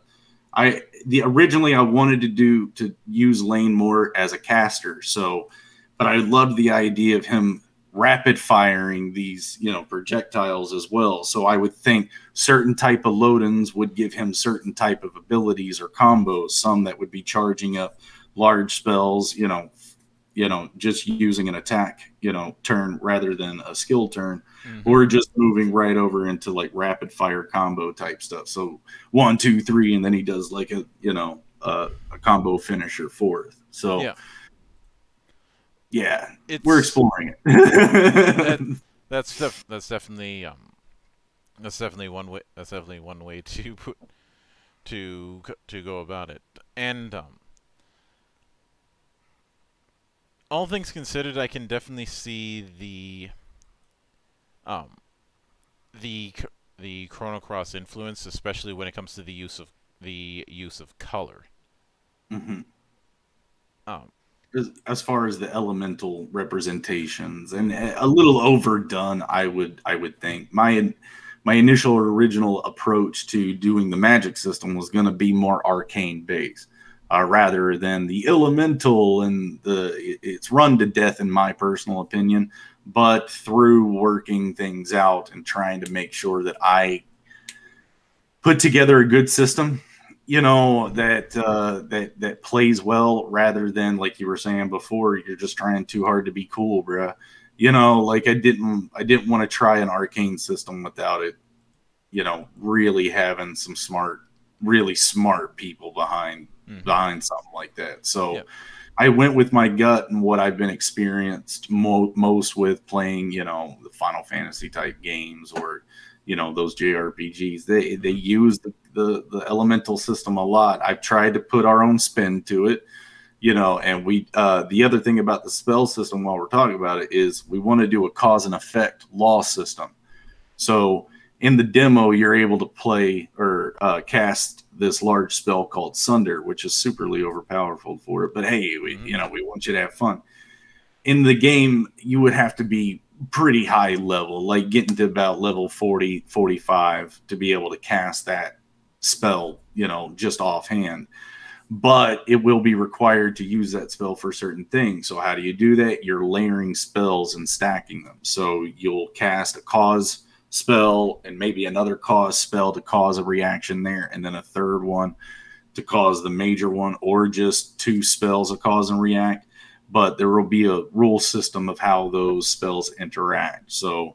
originally I wanted to use Lane Moore as a caster, so but I loved the idea of him rapid firing these, you know, projectiles as well. So I would think certain type of load-ins would give him certain type of abilities or combos, some that would be charging up large spells, you know, just using an attack, you know, turn rather than a skill turn, or just moving right over into like rapid fire combo type stuff. So 1, 2, 3, and then he does like a, you know, a combo finisher fourth. So yeah. Yeah, we're exploring it. That's definitely one way to go about it. And all things considered, I can definitely see the Chrono Cross influence, especially when it comes to the use of color. Mm-hmm. As far as the elemental representations, and a little overdone, I would think. My initial original approach to doing the magic system was going to be more arcane based, rather than the elemental and it's run to death in my personal opinion. But through working things out and trying to make sure that I put together a good system, you know, that plays well, rather than like you were saying before, you're just trying too hard to be cool, bruh. You know, like I didn't want to try an arcane system without it, you know, really having some really smart people behind something like that. So yeah. I went with my gut and what I've been experienced most with playing, you know, the Final Fantasy type games, or you know, those JRPGs. They use the elemental system a lot. I've tried to put our own spin to it, you know. And we the other thing about the spell system, while we're talking about it, is we want to do a cause and effect law system. So in the demo, you're able to play or cast this large spell called Sunder, which is superly overpowerful for it. But hey, we want you to have fun. In the game, you would have to be pretty high level, like getting to about level 40, 45 to be able to cast that spell, just offhand. But it will be required to use that spell for certain things. So how do you do that? You're layering spells and stacking them. So you'll cast a cause spell and maybe another cause spell to cause a reaction there, and then a third one to cause the major one, or just two spells to cause and react. But there will be a rule system of how those spells interact. So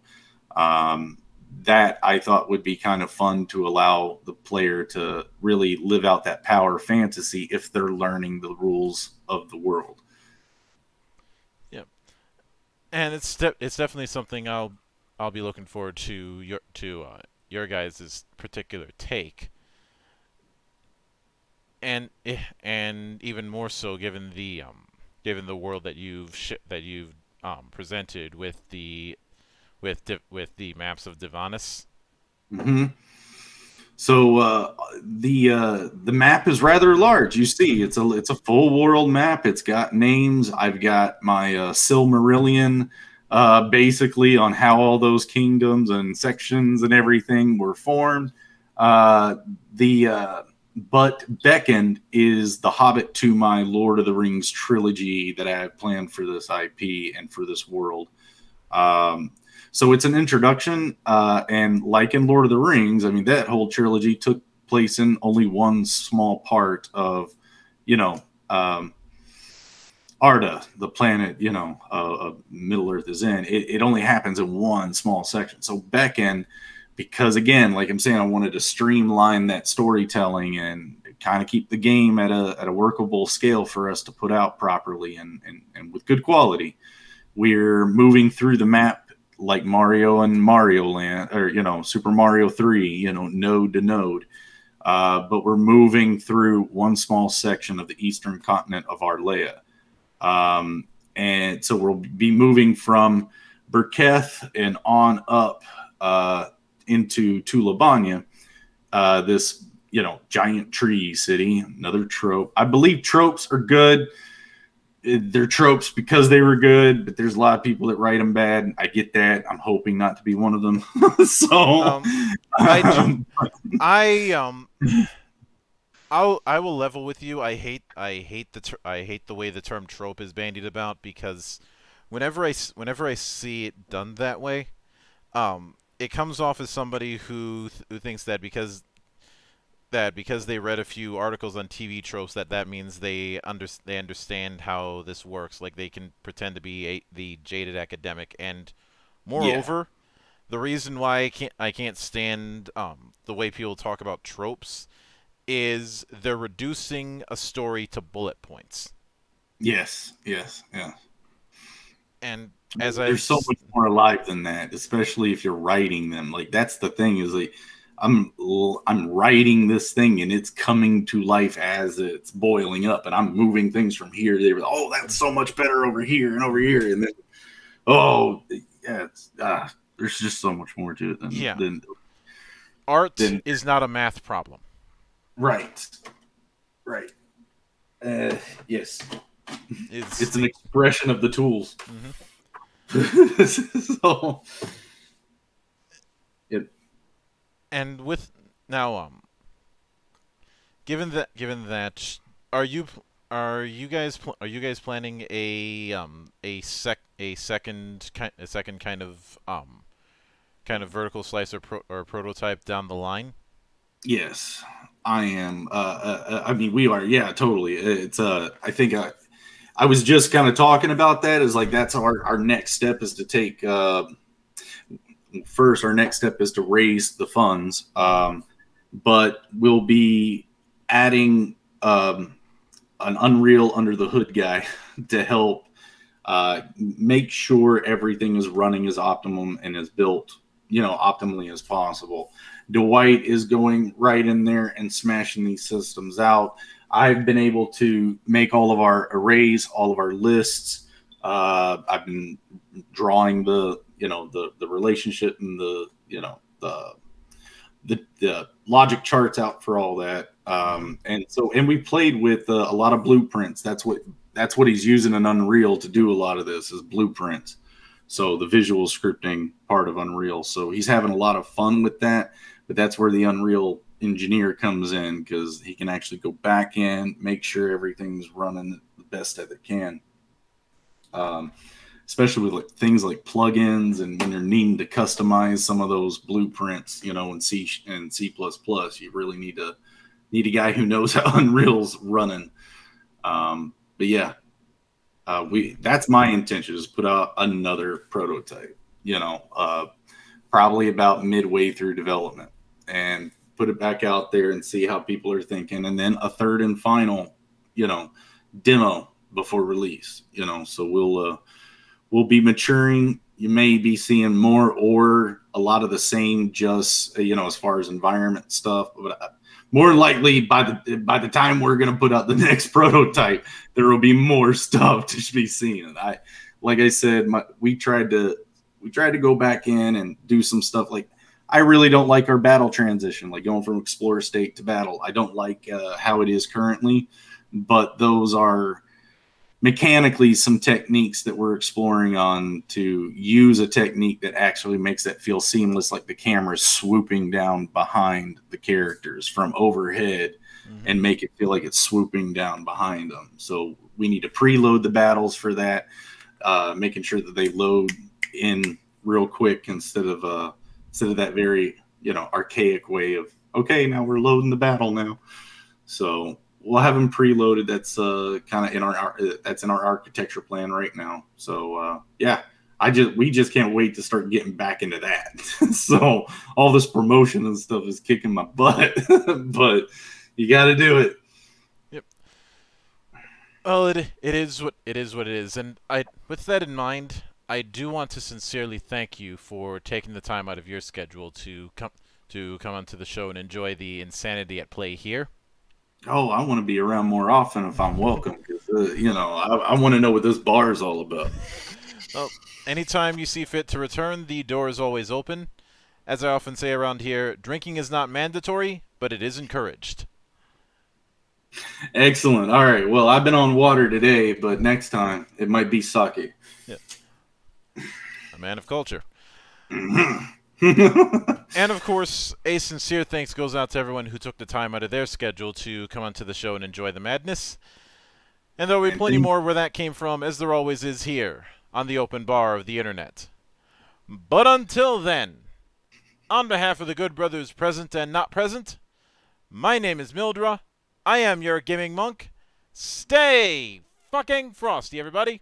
that I thought would be kind of fun to allow the player to really live out that power fantasy if they're learning the rules of the world. Yep. And it's definitely something I'll be looking forward to your guys' particular take. And even more so given the world that you've presented with the maps of Devanus. Mm-hmm. So the map is rather large. You see, it's a full world map. It's got names. I've got my Silmarillion basically on how all those kingdoms and sections and everything were formed. But Beckoned is the Hobbit to my Lord of the Rings trilogy that I have planned for this IP and for this world. So it's an introduction, and like in Lord of the Rings, I mean, that whole trilogy took place in only one small part of, Arda, the planet, Middle Earth is in. It only happens in one small section. So Beckoned, because again, like I'm saying, I wanted to streamline that storytelling and kind of keep the game at a workable scale for us to put out properly and with good quality. We're moving through the map like Mario and Mario Land, or Super Mario 3, node to node. But we're moving through one small section of the eastern continent of Arlea, and so we'll be moving from Birketh and on up into Tulabanya, this giant tree city. Another trope. I believe tropes are good. They're tropes because they were good, but there's a lot of people that write them bad. I get that. I'm hoping not to be one of them. I will level with you. I hate the way the term trope is bandied about, because whenever I see it done that way, it comes off as somebody who thinks that because they read a few articles on TV tropes, that means they understand how this works. Like, they can pretend to be the jaded academic. And moreover, the reason why I can't stand the way people talk about tropes is they're reducing a story to bullet points. Yes. And as there's so much more alive than that, especially if you're writing them. Like, that's the thing, is like, I'm writing this thing and it's coming to life as it's boiling up, and I'm moving things from here to there. Oh, that's so much better over here and over here, and then there's just so much more to it than art is not a math problem. Right. Yes, it's an expression of the tools. Mm-hmm. So. And with now, given that, are you guys planning a second kind of vertical slice or prototype down the line? Yes, I am. I mean, we are. Yeah, totally. It's. I think I was just kind of talking about that. Is like, that's our next step is to take. First, our next step is to raise the funds, but we'll be adding an Unreal Under the Hood guy to help make sure everything is running as optimum and is built, optimally as possible. Dwight is going right in there and smashing these systems out. I've been able to make all of our arrays, all of our lists. I've been drawing the relationship and the the logic charts out for all that. And we played with a lot of blueprints. That's what he's using in Unreal to do a lot of this, is blueprints. So the visual scripting part of Unreal. So he's having a lot of fun with that, but that's where the Unreal engineer comes in, because he can actually go back in, make sure everything's running the best that it can. Especially with like things like plugins, and when you're needing to customize some of those blueprints, you know, in C and C++, you really need a guy who knows how Unreal's running. But yeah, that's my intention, is put out another prototype, you know, probably about midway through development, and put it back out there and see how people are thinking. And then a third and final, you know, demo before release, you know, so we'll be maturing. You may be seeing more or a lot of the same, just, you know, as far as environment stuff, but more likely by the time we're going to put out the next prototype, there will be more stuff to be seen. Like I said, we tried to go back in and do some stuff. Like, I really don't like our battle transition, like going from explorer state to battle. I don't like how it is currently, but those are mechanically some techniques that we're exploring on to use a technique that actually makes that feel seamless, like the camera swooping down behind the characters from overhead, and make it feel like it's swooping down behind them. So we need to preload the battles for that, making sure that they load in real quick instead of that very, you know, archaic way of, okay, now we're loading the battle now. So we'll have them preloaded. That's kind of in our architecture plan right now. So yeah, we just can't wait to start getting back into that. So all this promotion and stuff is kicking my butt, but you got to do it. Yep. Well, it is what it is, and with that in mind, I do want to sincerely thank you for taking the time out of your schedule to come onto the show and enjoy the insanity at play here. Oh, I want to be around more often if I'm welcome, because, you know, I want to know what this bar is all about. Well, anytime you see fit to return, the door is always open. As I often say around here, drinking is not mandatory, but it is encouraged. Excellent. All right. Well, I've been on water today, but next time it might be sake. Yeah. A man of culture. And of course, a sincere thanks goes out to everyone who took the time out of their schedule to come onto the show and enjoy the madness. And there'll be plenty more where that came from, as there always is here on the open bar of the internet. But until then, on behalf of the good brothers present and not present, my name is Mildra. I am your gaming monk. Stay fucking frosty, everybody.